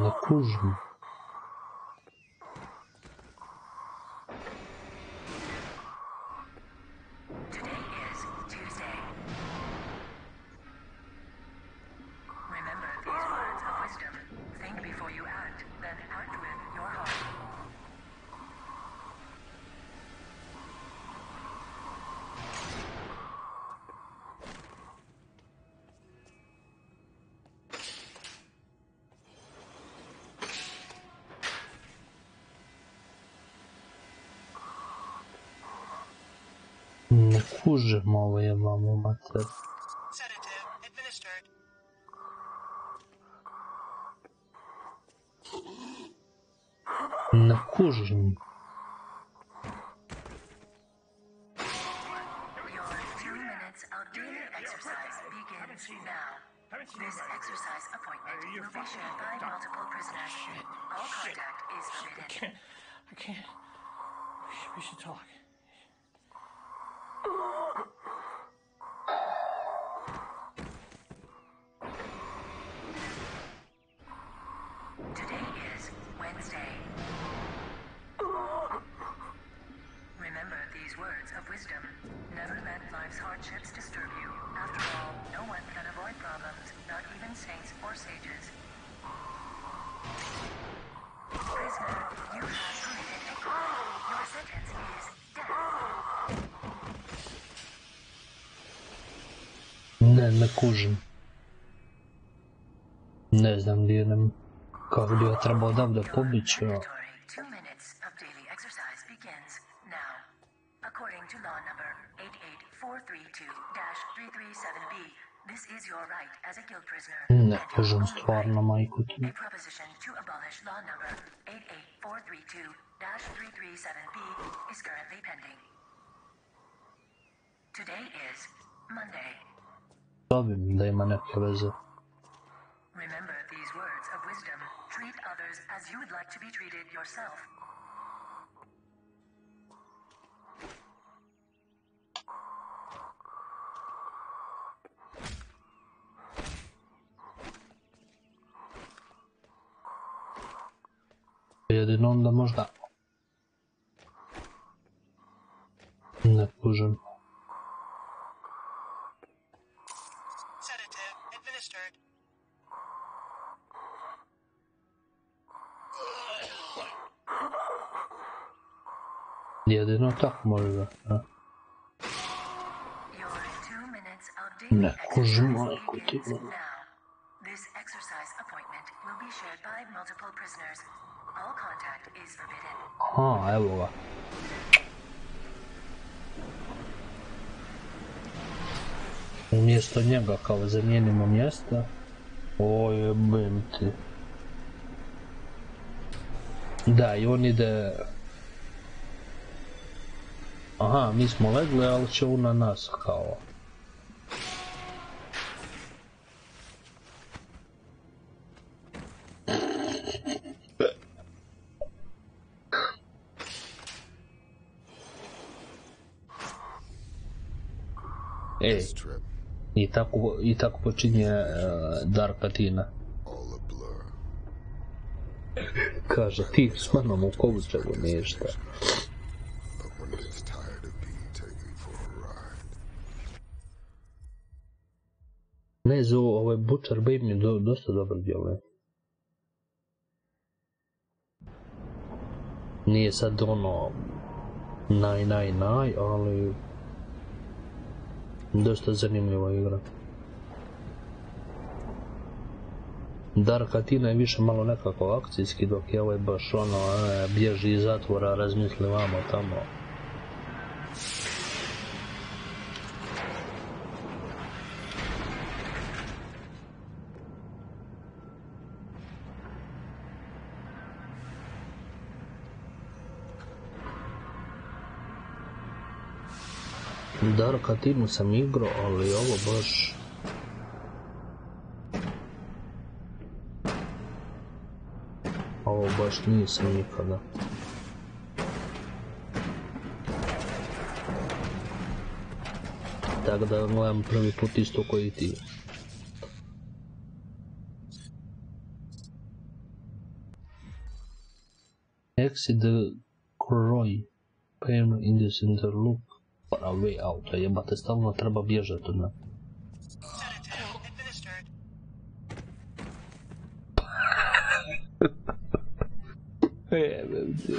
Ne kužim. Не хуже мовою вам у мацет. Не хуже. This exercise appointment will be shared by multiple prisoners. All contact is forbidden. I can't. We should talk. Today is Wednesday. Remember these words of wisdom. Never let life's hardships disturb you. After all, no one can avoid problems, not even saints or sages. Prisoner, you have committed a crime. Your sentence is death. Да, на кужин. Не знам дали нам как би отрабодав да побичува. This is your right as a guild prisoner. Не, кажем стvarno майку ти. A proposition to abolish law number 88432-337B is currently pending. Today is Monday. Добим да има нека веза. Remember these words of wisdom. Treat others as you would like to be treated yourself. Jedino onda možda ne kužem. Jedino tak možda ne kužem, majko ti. А, evo ga. Umjesto njega kao zamijenimo mjesta. O, jebim ti. Da, i on ide... Aha, mi smo legli, ali će on na nas kao. Ej, i tako počinje Dark Athena. Kaže, ti s manom u kovučevu ništa. Ne, za ovaj Butcher Bay mi je dosta dobro djeluje. Nije sad ono naj, ali... Dosta zanimljiva igra. Dark Athena je više malo nekako akcijski, dok je ovaj baš ono bježi iz zatvora, razmisli vamo tamo. Dark Athena sam igrao, ali ovo baš... Ovo baš nisam nikada. Tako da gledam prvi put isto koji ti. Exit the Croy. Payment in the center loop. Para way out, a jebate stalno treba bježati od nas. Jebem ti.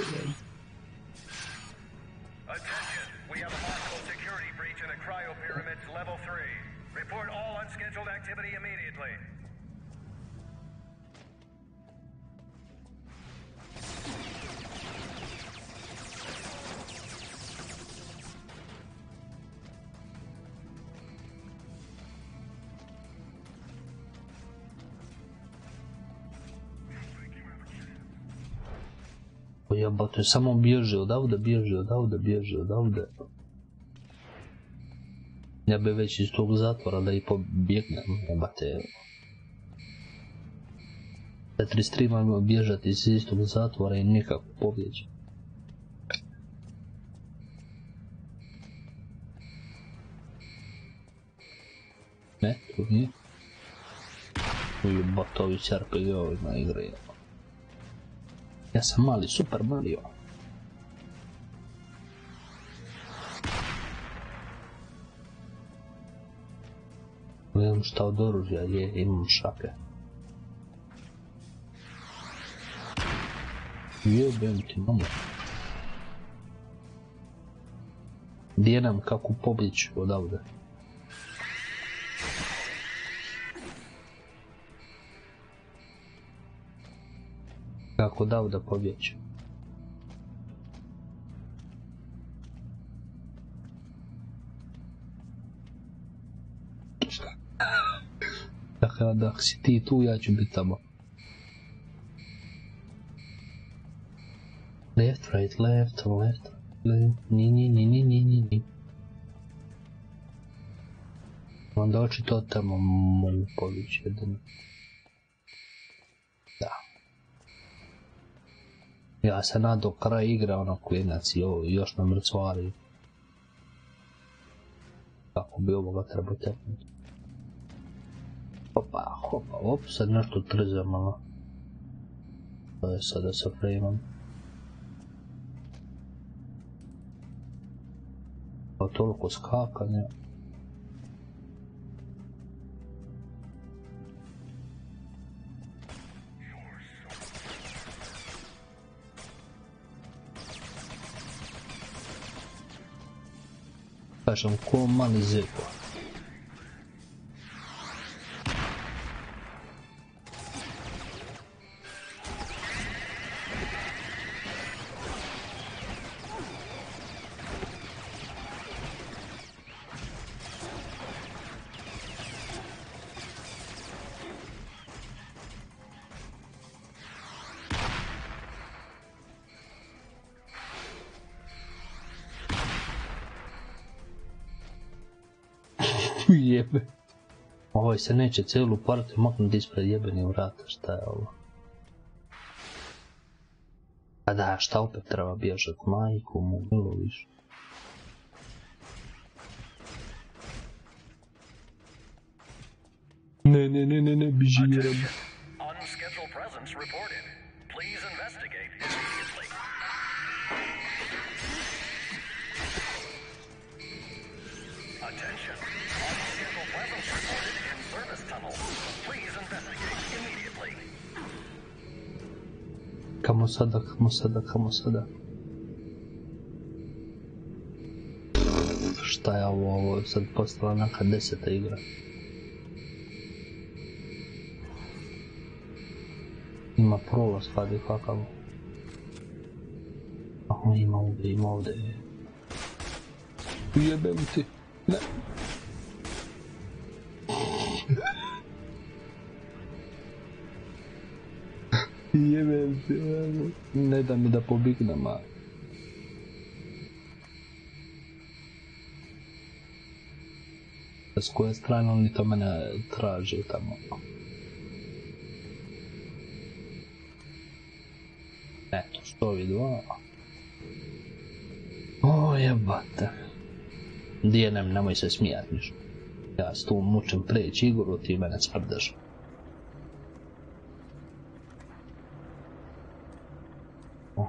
jebote, samo bježe odavde, bježe odavde, bježe odavde. Ja bi već iz tog zatvora da i pobjegnem, jebate. 43 imam bježati iz istog zatvora i nikako pobjeći. Ne, tu nije. Jebote, ovi s RPG-ovima igre. Ja sam mali, super Mario. Nemam šta od oružja, je, imam šake. Jebem ti mamu. Gdje nam kako pobjeći odavde? Kako odavde pobjeći? Dakle, da si ti tu, ja ću biti tamo. Left, right, left, left, left, ni. Onda očito tamo mogu pobjeći jedino. Da. Ja se nadao kraj igra, ono klinac i još nam mrcvari. Kako bi ovoga trebao teknuti. Hopa, hopa, op, sad nešto trzam, ono. To je sada sa Raymond. Pa toliko skakanja. Kažem, ko mali zeko. Jebe. Ovo se neće cijelu partiju maknuti ispred jebenih vrata, šta je ovo? A da, šta opet treba bježat, majku mu, bilo više. Ne, biži jeram. Kamo sada. Šta je ovo, ovo je sad postala neka 10. igra. Ima prolaz, hvala kakav. Aha, ima ovdje. Jebem ti, ne. Jebem ti, ne da mi da pobignem, a... S koje strane oni to mene traže tamo? Eto, što vidu, a... O, jebate. Dijenem, nemoj se smijati ništa. Ja s tu mučem preći igru, ti mene smrdaš.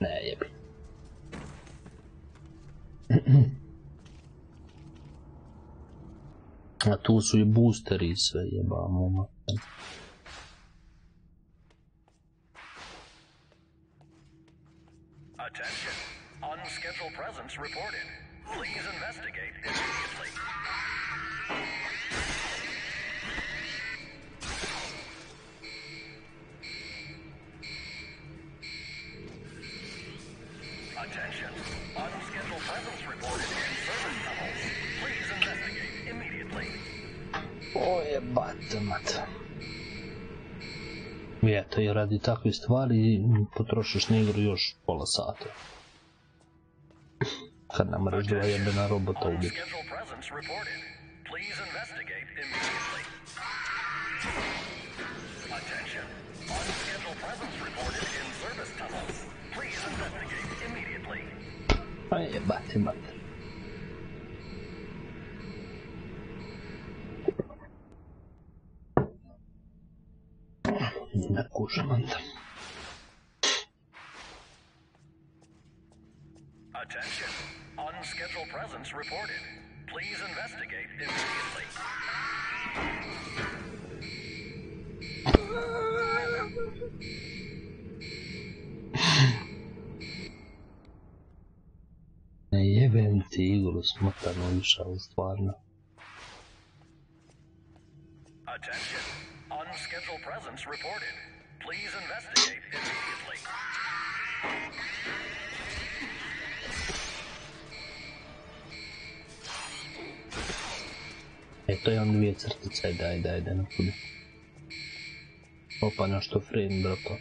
Ne, jebi. A tu su i boosteri i sve, jebamo mater. O jebate mat. I eto, i radi takve stvari potrošiš na igru još pola sata. Kad nam rađeva jebena robota ubije. A jebate mat. Не кушаем это. Attention. Unscheduled presence reported. Please investigate immediately. Ne jebem ti igru, smotano išao stvarno. Attention. Unscheduled presence reported. Please investigate immediately. E, to je on dvije crtice, ajde, ajde, nakude. Opa, našto frame, brato.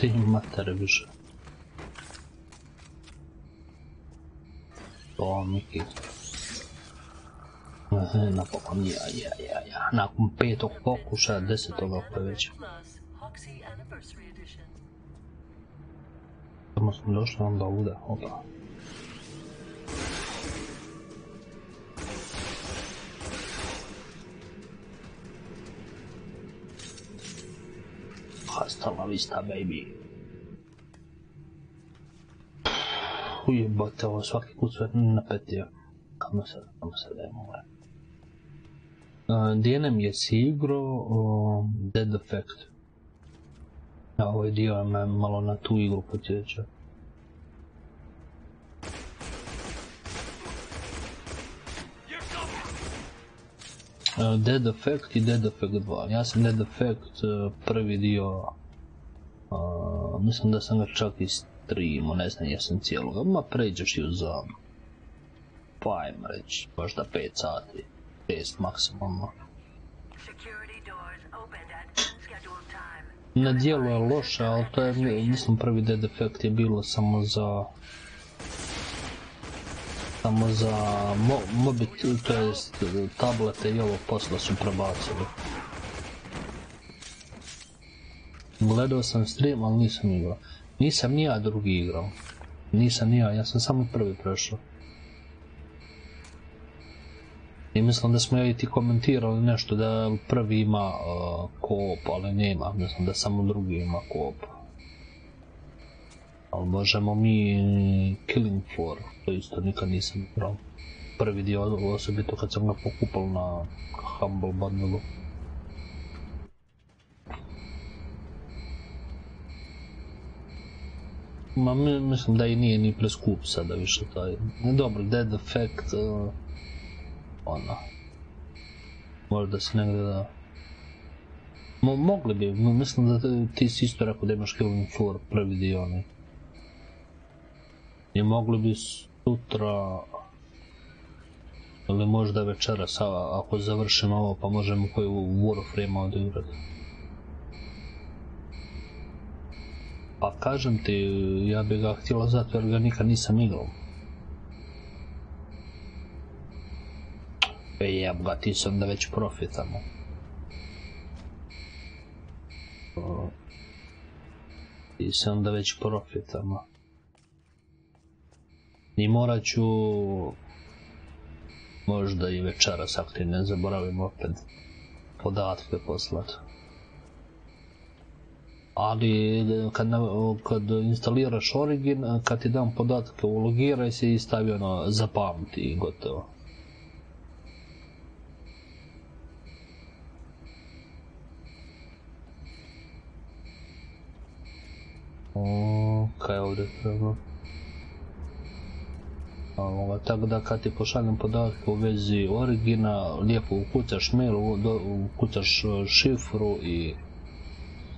Ты матер вижу. Томики. Napokon ja. Nakon 5. pokušaja 10. poveća. Samo smo došli onda ovuda, opa. Hasta la vista, baby. Ujebate, ovo svaki put sve napetio. Kamo sad dajmo gledam. DNM je si igrao Dead Effect. Ovaj dio me malo na tu igru potjeća. Dead Effect i Dead Effect 2. Ja sam Dead Effect prvi dio, mislim da sam ga čak i streamo, ne znam jesam cijeloga, ma pređeš ju za, pa ajmo reći, možda 5 sati, 6 maksimalno. Na dijelu je loše, ali to je, mislim prvi Dead Effect je bilo samo za... Samo za mobitel, to jest tablete I ovo posla su prebacili. Gledao sam stream, ali nisam igrao. Nisam ni ja drugi igrao. Nisam ni ja, ja sam samo prvi prešao. I mislim da smo ja I ti komentirali nešto da prvi ima koop, ali nema. Mislim da samo drugi ima koop. Ali možemo mi Killing Floor, to isto nikad nisam igrao. Prvi dio osobito kad sam ga pokupal na Humble Bundle-u. Ma mislim da I nije ni preskup sada više taj. Dobro, Dead Effect, ona. Možda se negdje da... Mogli bi, mislim da ti si isto rekao da imaš Killing Floor prvi dio onaj. I mogli bi sutra ili možda večeras, ako završimo ovo pa možemo koju Warframe odigrati. Pa kažem ti, ja bi ga htjela zato jer ga nikad nisam igrao. Jeb ga, ti sam da već profitamo. I morat ću možda I večeras ako ti ne zaboravim opet podatke poslati. Ali kad instaliraš Origin, kad ti dam podatke, ulogiraj se i stavi ono zapamti i gotovo. Kaj ovdje treba? Tako da kad ti pošaljem podatke u vezi Origina, lijepo ukucaš mail, ukucaš šifru i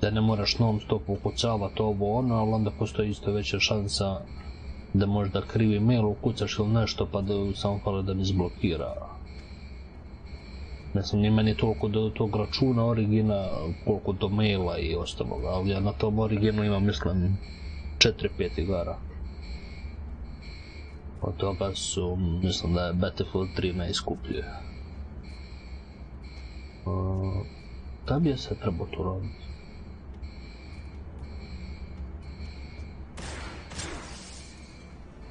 da ne moraš non stop ukucavati ovo ono, ali onda postoji isto veća šansa da možda krivi mail ukucaš ili nešto pa samo hvala da mi zblokira. Mislim, nima ni toliko do tog računa Origina, koliko do maila i ostaloga, ali ja na tom Originu imam, mislim, 4-5 igara. Od toga su, mislim da je Battlefield 3 najskuplje. Da bi je se trebao tu raditi.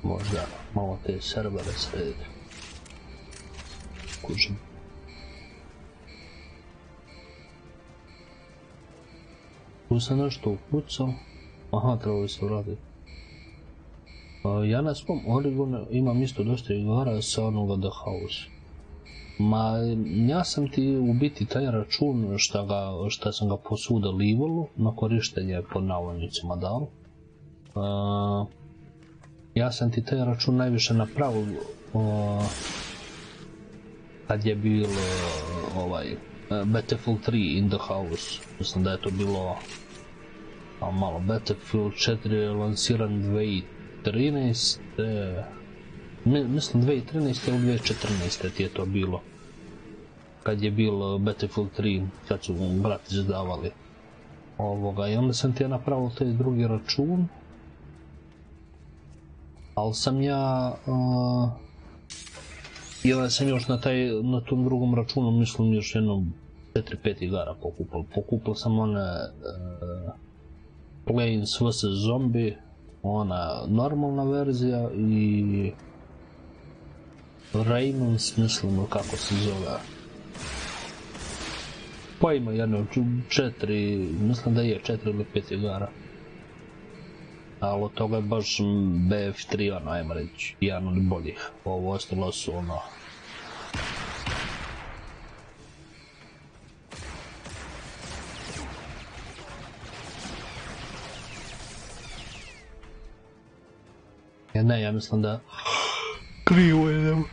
Možda malo te servere srediti. Kužim. Tu sam nešto upucao. Aha, trebali se vratiti. Ja na svom Origonu imam isto dosta igara sa onoga The House. Ma, ja sam ti u biti taj račun šta sam ga posuda Livolu, na korištenje pod navodnicima dao. Ja sam ti taj račun najviše napravio kad je bilo Battlefield 3 in The House. Mislim da je to bilo malo. Battlefield 4 je lansiran 2013, mislim 2013 ili 2014 ti je to bilo, kad je bilo Battlefield 3, kad su gratis izdavali ovoga, i onda sam ti je napravio taj drugi račun, ali sam ja, ja sam još na tom drugom računu, mislim, još jedno 4-5 igara pokupal, sam one Plains vs. Zombi, ona normalna verzija i Raymond, mislim kako se zove, pa ima jedno 4, mislim da je 4 ili 5 igara, ali od toga je baš BF3 ono, ajmo reći, jedan od boljih, ovo ostalo su ono ne, ja mislim da krivo idem.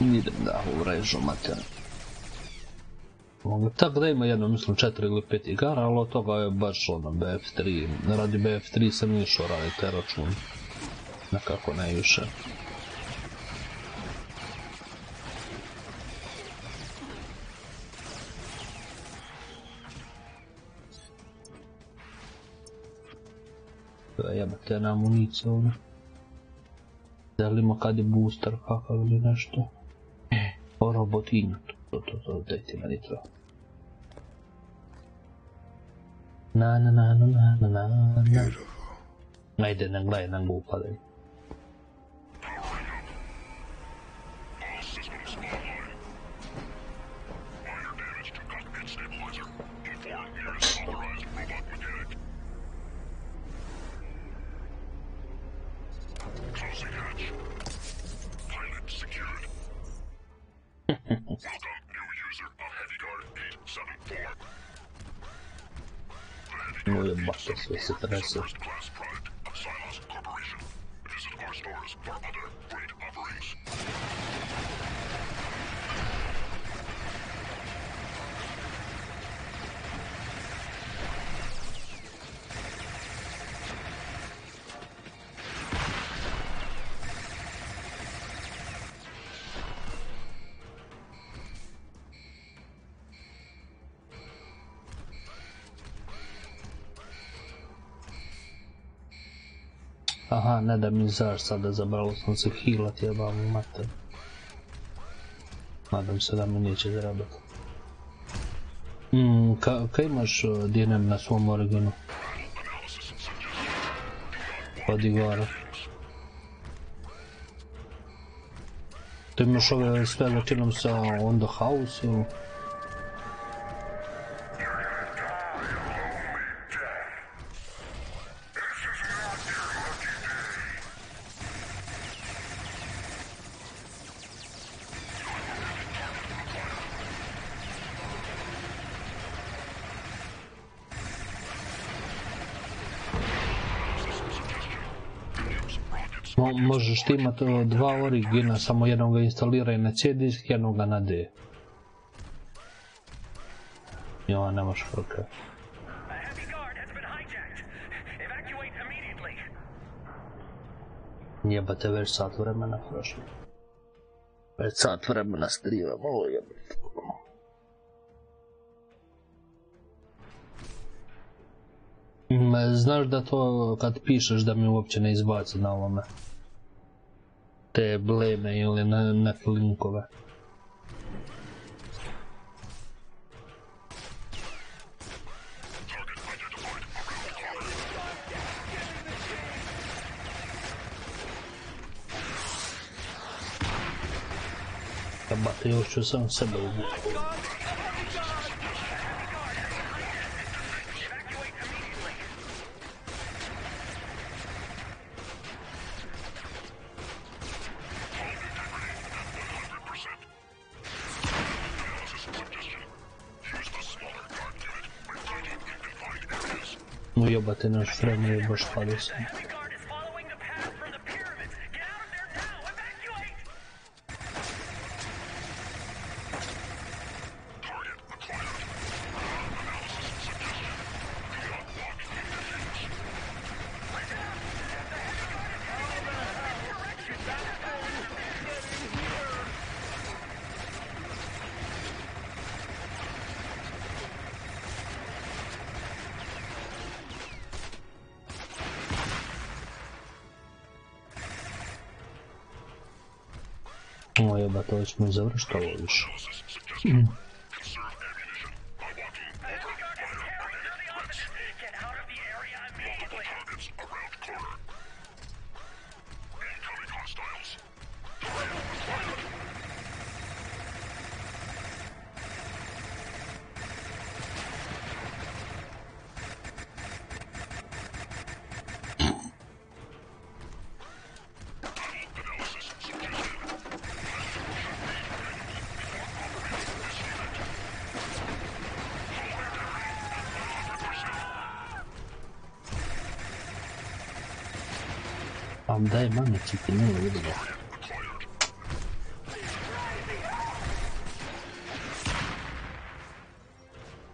Idem da urežu mater. Tako da ima jedno, mislim, 4 ili 5 igara, ali od toga je baš ono BF3. Radi BF3 sam išao raditi taj račun. Nekako najviše. Jebate, jedna amunicija ovdje. Želimo kad je booster kakav ili nešto. O robotinju, to, daj ti meni to. Na. Ajde, ne gledaj, ne upadaj. First class product of Silos Corporation. Visit our stores for other great offerings. Aha, ne da mi izaš sada, zabralo sam se healat, jebam mater. Nadam se da mi neće zarabat. Kaj imaš DNM na svom Originu? Odigara. Ti imaš ove sve većinom sa On The House ili? možeš ti imati dva origina, samo jednog ga instaliraj na C disk, jednog ga na D. I ovo nemaš frka. Jebate, već sat vremena prošlo. Već sat vremena streamam, ovo jebate. Znaš da to kad pišeš da mi uopće ne izbaci na ovome te bleme ili neke linkove. Jebate, još ću sam sebe ubiti. Jebate, naš frame je baš pali sam. To ćemo završiti ovo više. Daj mami čiti, ne vidim ga.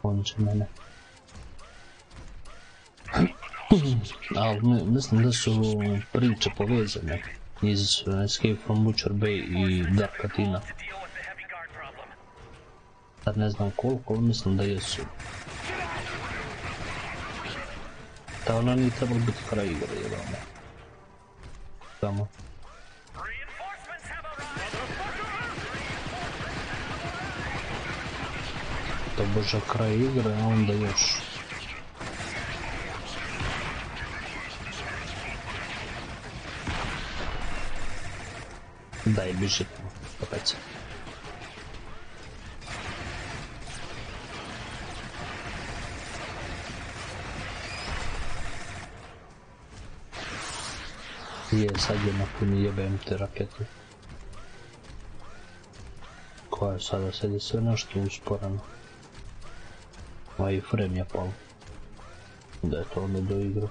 On će mene. Ali mislim da su priče povezane iz Escape from Butcher Bay i Dark Athena. Sad ne znam koliko, mislim da jesu. Da ona nije trebalo biti kraj igre, jebamo. Samo. To bože kraj igre, a onda još. Daj, biži tamo, opet. Je, sad je napuni jebem te rakete. Koja je sada, sad je sve nešto usporano. Warframe je pao. Da je to onda do igra.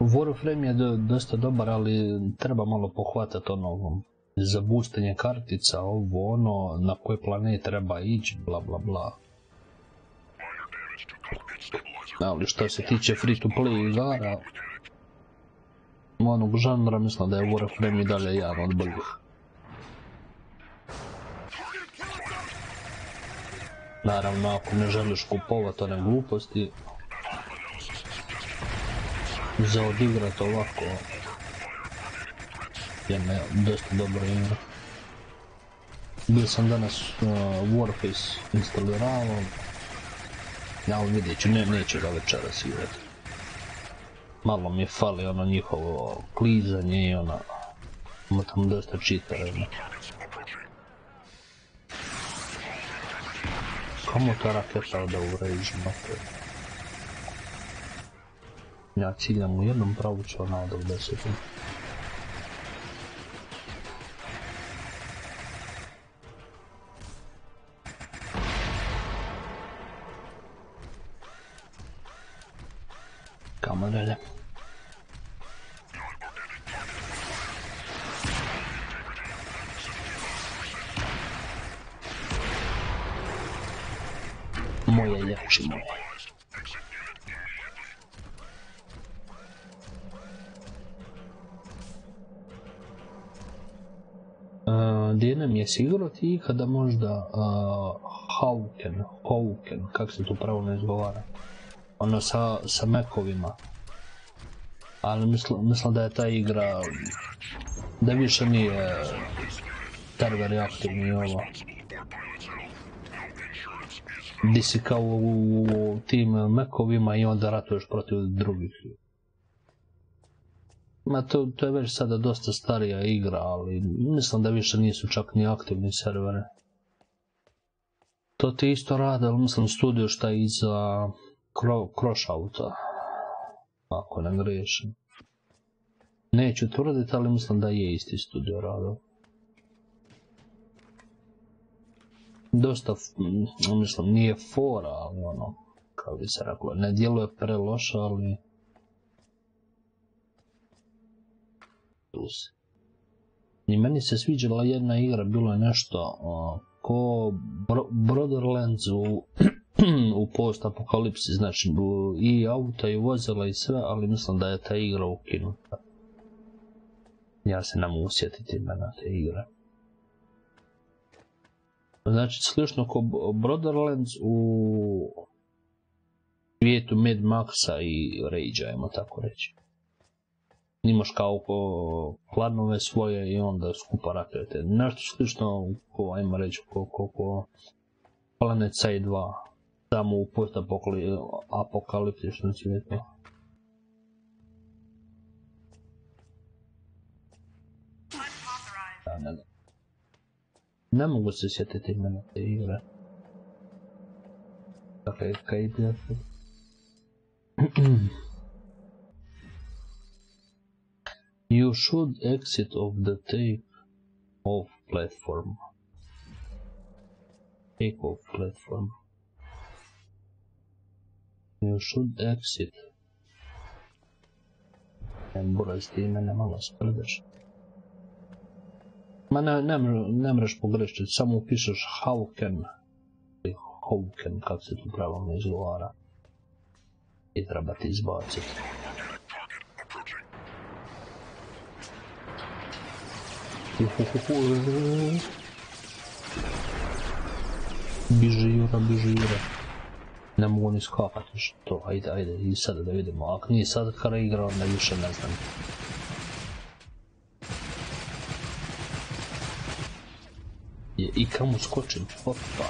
Warframe je dosta dobar, ali treba malo pohvatati ono za boostanje kartica, ovo ono, na koje planet treba ići, bla bla bla. Ali što se tiče free to play igara, onog žanra, mislim da je Warframe i dalje jedan od boljih. Naravno, ako ne želiš kupovat one gluposti, za odigrat ovako, jedna je dosta dobra igra. Bil sam danas Warface instalirao, ali vidjet ću, neću ga večeras igrati. Malo mi je fali ono njihovo klizanje i ono, ima tamo dosta cheatera. Kamo ta raketa da u Rage imate? Ja ciljam u jednom pravu, će ona da u desetom. Gammal eller? Moje jače moje. Gdje nam je sigurno tiha da možda Hawken, kak se to pravilno izgovara, ono sa mekovima, ali mislim da je ta igra, da više nije server aktivni I ovo, gdje si kao u tim mekovima I onda ratuješ protiv drugih. To je već sada dosta starija igra, ali mislim da više nisu čak ni aktivni servere. To ti isto rade, ali mislim studio šta iza Crashouta, ako ne griješim. Neću tvrditi, ali mislim da je isti studio rade. Dosta, mislim, nije fora, ali ono, kao bi se rekao, ne djeluje preloša, ali... I meni se sviđala jedna igra, bilo je nešto ko Borderlands u post-apokalipsi, znači I auta I vozila I sve, ali mislim da je ta igra ukinuta. Ja se ne mogu sjetiti imena te igre. Znači slično ko Borderlands u svijetu Mad Maxa I Rage-a, ajmo tako reći. Imaš kao planove svoje I onda skupa ratujete. Nešto slično, ajmo reći, ko Planet Side 2, samo u postapokaliptičnom svijetu. Ne mogu se sjetiti imena te igre. Dakle, kaj ide? You should exit of the take-off platform. Take-off platform. You should exit. Boraz, ti mene malo sprdaš. Ma ne mreš pogrešiti, samo upišeš Hawken, kak se tu pravilno izgovara. I treba ti izbaciti. Biži Jura, Ne mogu ni skakati što, ajde I sada da vidimo, ako nije sad kada igra, onda više ne znam. I kamo skočim, hopa.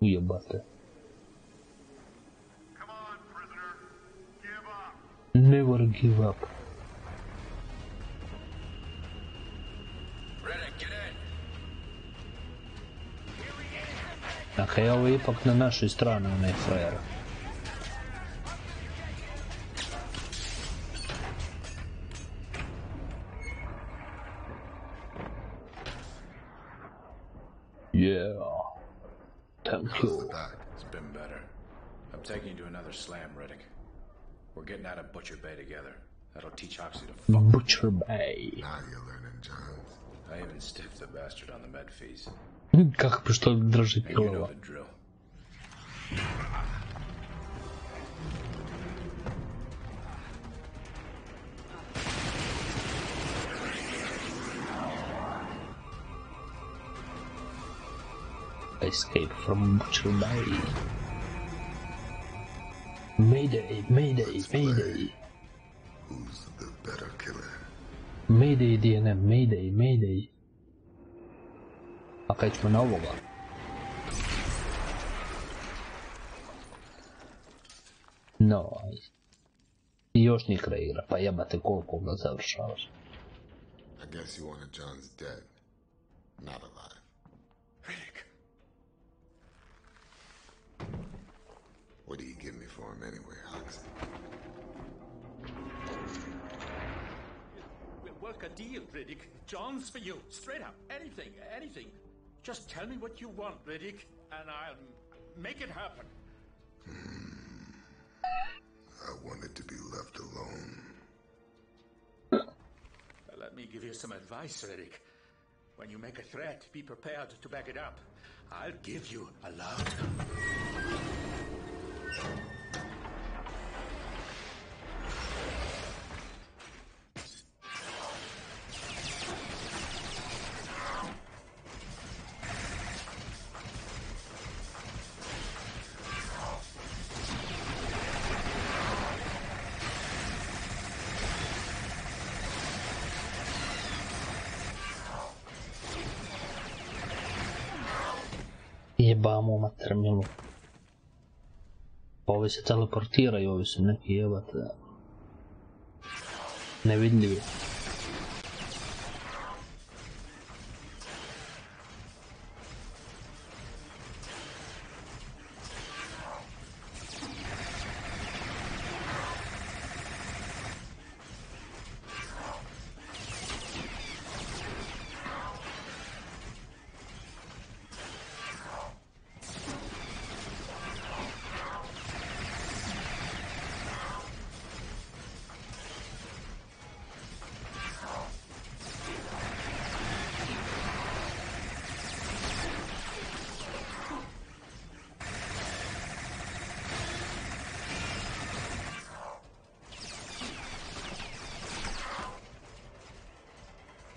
Ujebate. Never give up. Dakle, ovo je ipak na našoj strani, onaj frajer. Yeah. Thank you. It's been better. I'm taking you to another slam, Riddick. We're getting out of Butcher Bay together. That'll teach Oxy to fuck. Butcher Bay. Now you're learning, John. I even stiffed the bastard on the med fees. Как пришло дрожить голова. Escape from Butcher Bay. Mayday. Who's the better killer? Mayday, DNM, Mayday. A kaj ćemo na ovoga? No, I još nije kraj igra, pa jebate koliko ga završavaš. I guess you wanted John's dead, not alive. Riddick. What do you give me for him anyway, Hawkins? We'll work a deal, Riddick. John's for you. Straight up. Anything. Just tell me what you want, Riddick, and I'll Make it happen. I wanted to be left alone. Let me give you some advice, Riddick. When you make a threat, be prepared to back it up. I'll give you a lot. Jebamo mater milu. Ovi se teleportiraju, ovi su neki jebate nevidljivi.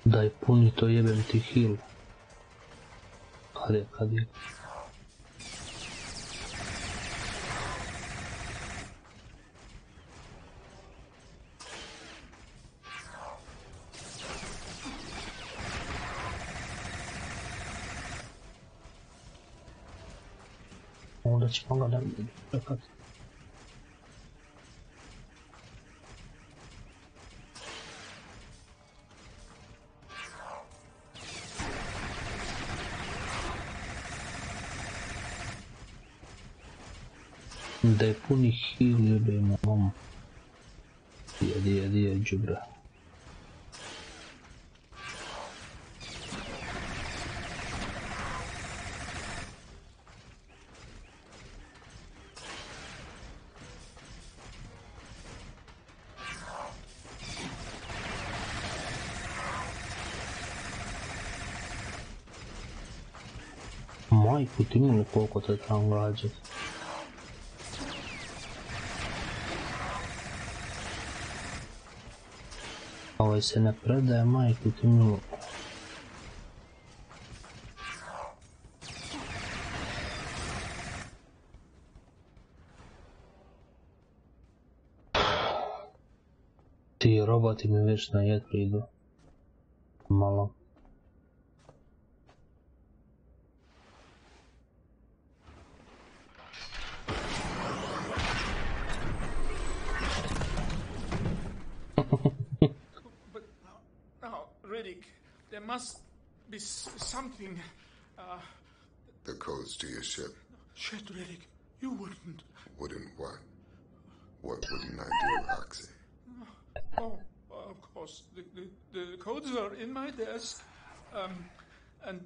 Daj puni to jebem ti heal. Kad je. Onda ćemo ga da vidim. Da je puni heal, ljubimo mama. Jedi, džubra. Majku ti milo koliko te tam gađa. Ovaj se ne predaje, majku ti milo. Ti roboti mi već na jed pridu. Malo. Something. The codes to your ship. Shit, Riddick, you wouldn't. Wouldn't what? What wouldn't I do, Oxy? Oh, of course. The codes are in my desk. And.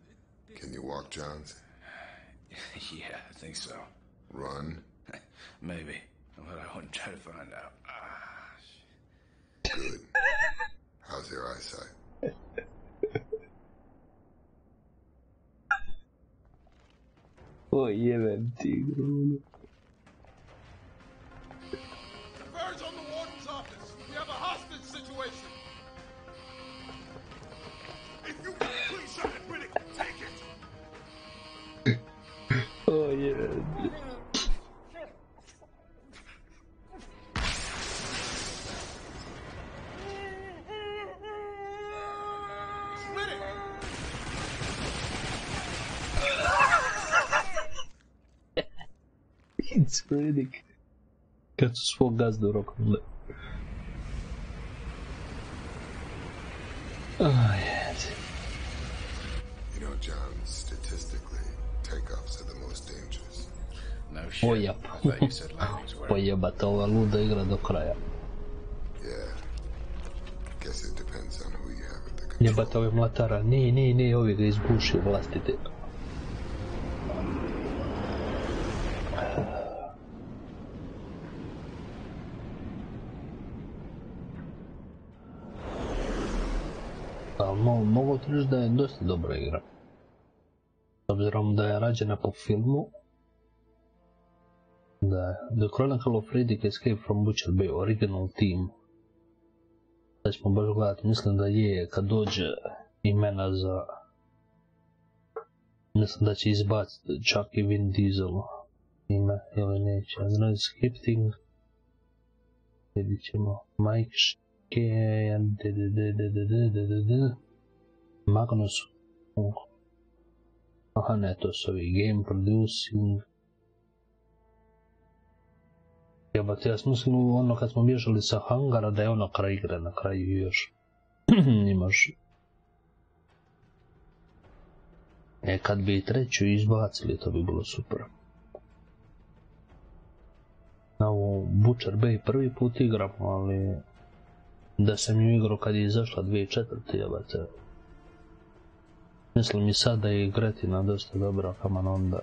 Can you walk, Johns? Yeah, I think so. Run? Maybe, but I wouldn't try to find out. Good. How's your eyesight? Oh, jebem ti, gruno. Converge on the warden's office. We have a hostage situation. If you can please shut it, Riddick, take it. Oh, jebem ti. It's Riddick. Kad su svog gazdu roknule. Oh, yes. You know, John, statistically, takeoffs are the most dangerous. No shit. I thought you said landings were. Pojebata, ova luda igra do kraja. Yeah. Guess it depends on who you have at the control. Jebata, ove mlatara. Nije, ovi ga izbuši vlastite. Mogu reći da je dosta dobra igra. S obzirom da je rađena po filmu. The Chronicles of Riddick: Escape from Butcher Bay, original team. Sad ćemo baš gledati, mislim da je kad dođe imena za... Mislim da će izbaciti čak i Vin Diesel ime ili neće. Znači scripting. Vidit ćemo Mike Shkean, Magnus. Aha ne, to su ovi game producing. Jebate, ja smislu ono kad smo bježali sa hangara da je ono kraj igre, na kraju još imaš. E kad bi i treću izbacili to bi bilo super. Na ovo Butcher Bay prvi put igram, ali da sam ju igrao kad je izašla 2004. Jebate. Mislim i sad da je igretina dosta dobra, kaman onda.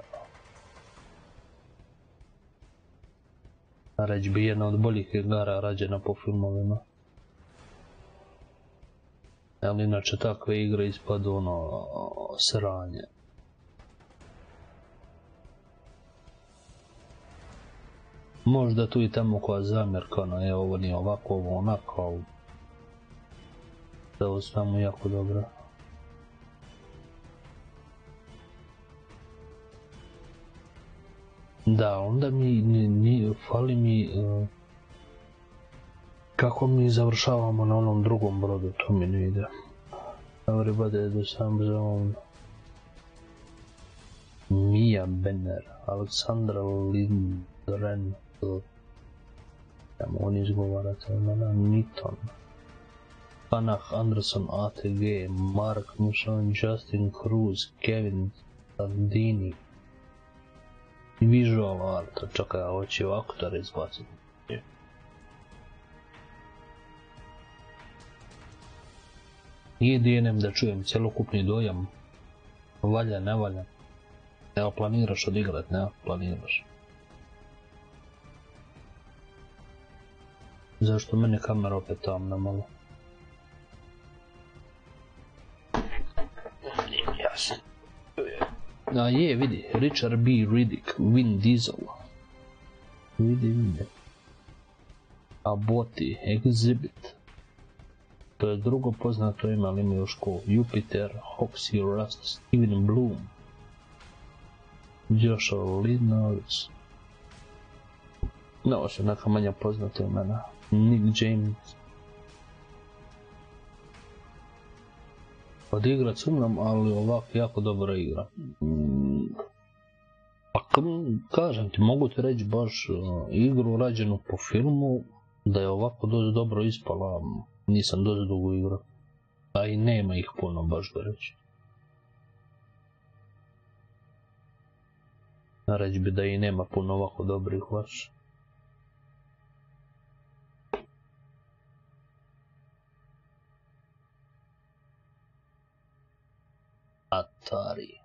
Rage bi jedna od boljih igara rađena po filmovima. Ali inače takve igre ispadu ono sranje. Možda tu i tamo koja zamjerka, ono je ovo nije ovako, ovo onako. Da ovo samo jako dobro. Da, onda mi fali mi kako mi završavamo na onom drugom brodu, to mi ne ide. Everybody do some zone. Mia Benner, Aleksandra Lindren, tamo oni izgovarate imena, Niton, Panah Anderson, ATG, Mark Muson, Justin Cruz, Kevin Sardini. Visual art, čekaj, ovo će ovako da izbaciti. Jedinem da čujem cjelokupni dojam, valja, ne valja. Evo planiraš odigrat, ne planiraš. Zašto meni kamera opet tamna malo? Nije jasno. A je, vidi, Richard B. Riddick, Vin Diesel. Vidi. A boti, Exhibit. To je drugo poznato ime, ali imaju školu. Jupiter, Hoxie, Rust, Steven Bloom. Joshua Lidnovic. No, su neka manja poznata imena. Nick James. Odigrat sumnam, ali ovako jako dobra igra. Pa kažem ti, mogu ti reći baš igru rađenu po filmu, da je ovako dosta dobro ispala, nisam dosta dugo igrao. A i nema ih puno baš da reći. Reći bi da i nema puno ovako dobrih baš. Atari.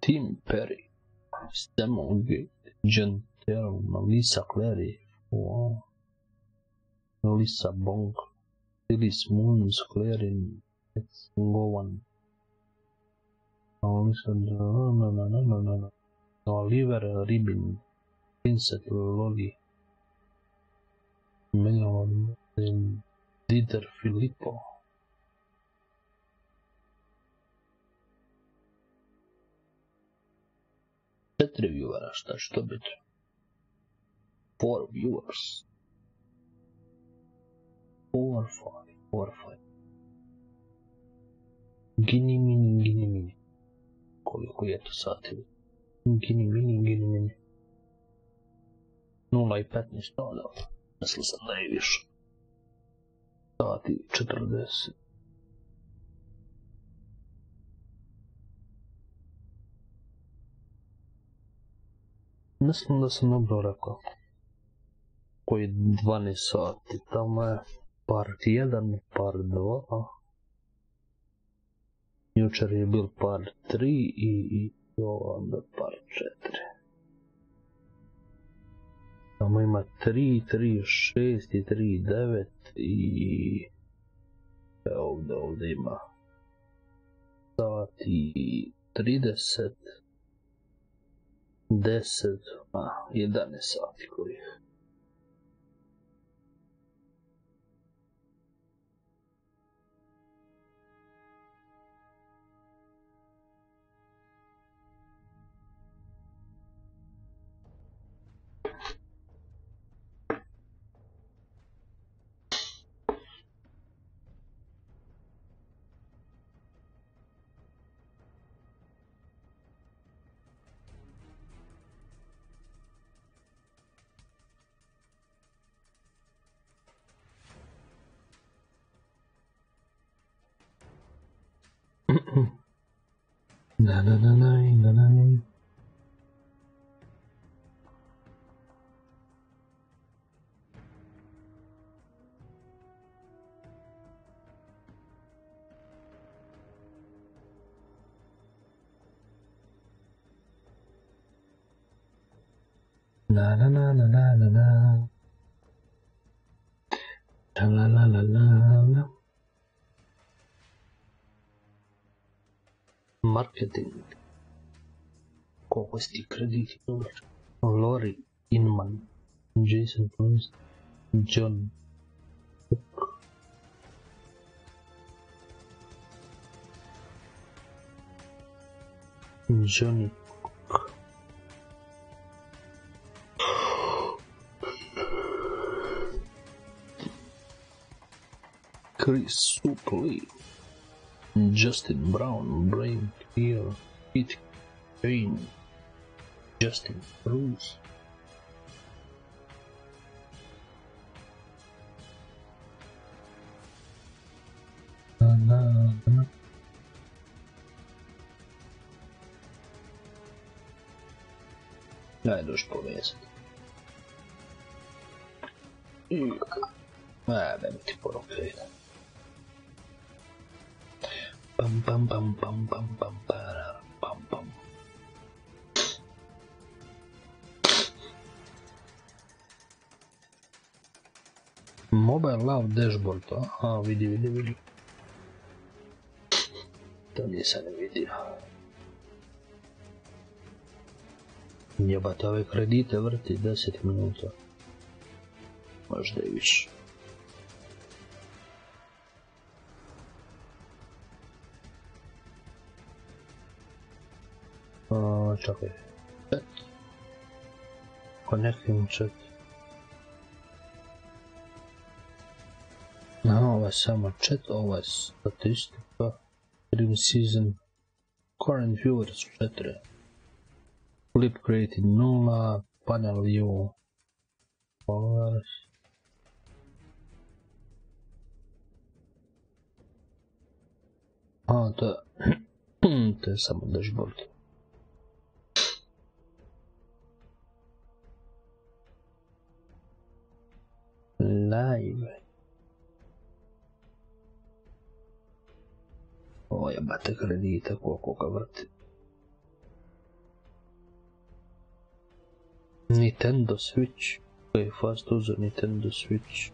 Tim Perry, Samuel Gate, John Terrell, Lisa Clary, wow. Lisa Bong, Phyllis Moons, Clarin, let's go on. Lisa, no. Oliver Ribbon, Vincent Lolly, Melon, Dieter Filippo. Četiri viewera, šta će to biti? 4 viewers. 4, 5, 4, 5. Gini mini. Koliko je to sati? Gini mini. 0:15, da. Mislio sam da je više. Sati 40. Mislim da sam dobro rekao. Koji 12 sati, tamo je part 1, part 2. Jučer je bil part 3 i onda part 4. Там има 3, 3, 6 i 3, 9 i... Ovdje ima... Sat i 30... 10... 11 sati kojih. Na na na na na na na. Na na na na na na na. La la la la la. Marketing. Kokosti krediti. Lori Inman. Jason Prince. John. Johnny. Chris Supley. Justin Brown, Brain Clear, Pete Kane, Justin Bruce, Ajde još povezati. Ajde mi ti porokljena. Pam pam pam pam pam pam pam pam. Mobile Love Dashboard, aha, vidi, vidi, vidi. To nisam vidio. Jebate, ove kredite vrti 10 minuta. Možda i više. Čakaj, chat, connecting chat, ovo je samo chat, ovo je statistika, stream season, current viewers 4, clip created 0, panel view, followers, a to je samo dashboard. Live. O jebate kredita koliko ga vrti. Nintendo Switch. Koji fast uzo Nintendo Switch.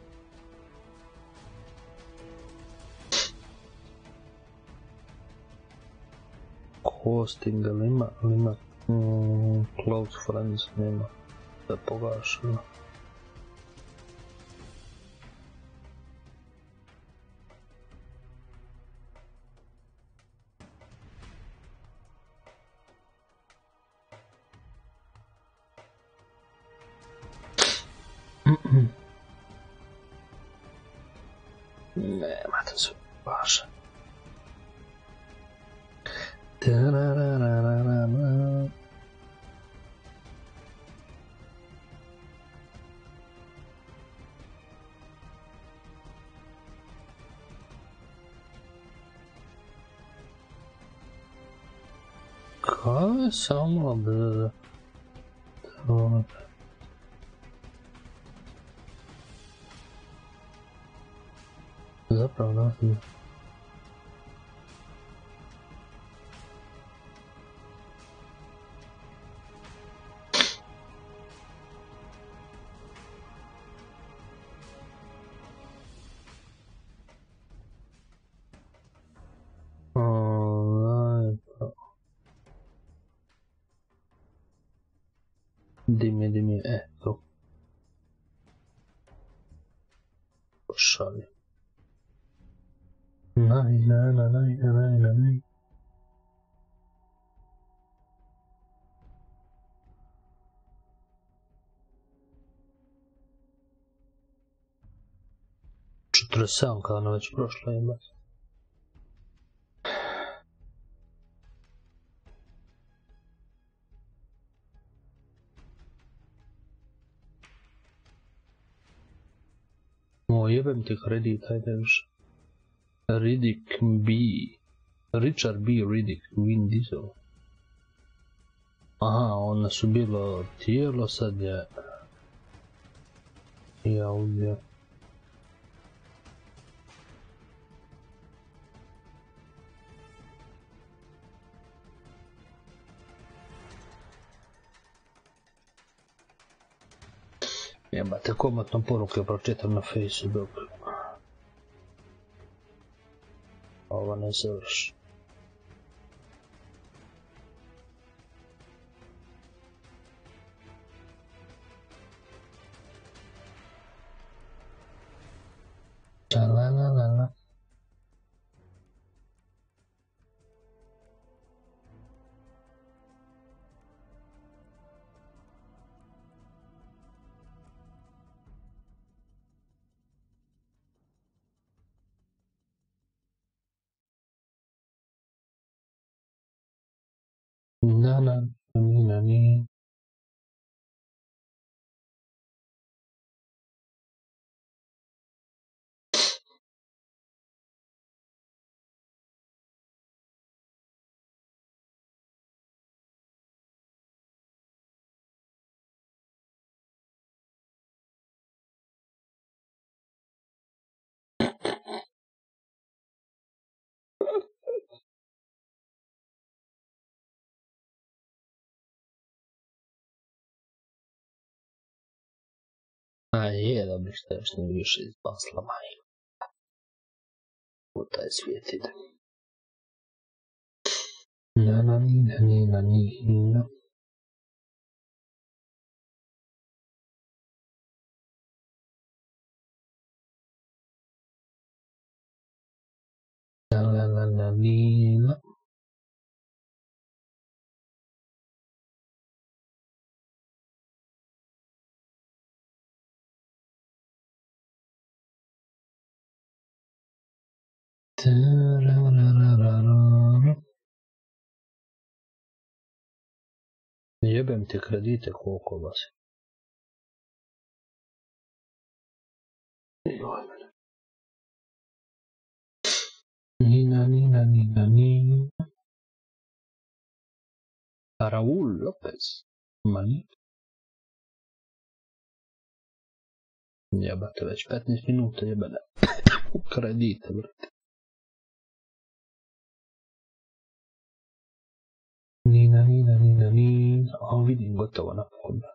Hosting ali ima, ali ima Close Friends nema. Da pogašava. Some of the zapravo nosim. Dime, ecco. Pošalje. Naj. Sam kada ono već prošlo je baš. O, jebem ti kredit, ajde više. Riddick B. Richard B. Riddick, Vin Diesel. Aha, onda su bilo tijelo, sad je... I audio. Jebate, komatno poruke pročitam na Facebook. Ovo ne završi. Na a je, da bih šta još ne više izbasla majima. U taj svijet ide. Na. Na. Jebem ti kredite koliko vas je. Nina. Raúl López. Mani. Jebate već 15 minuta jebene. Kredite brate. Nina, a vidim gotovo napokon.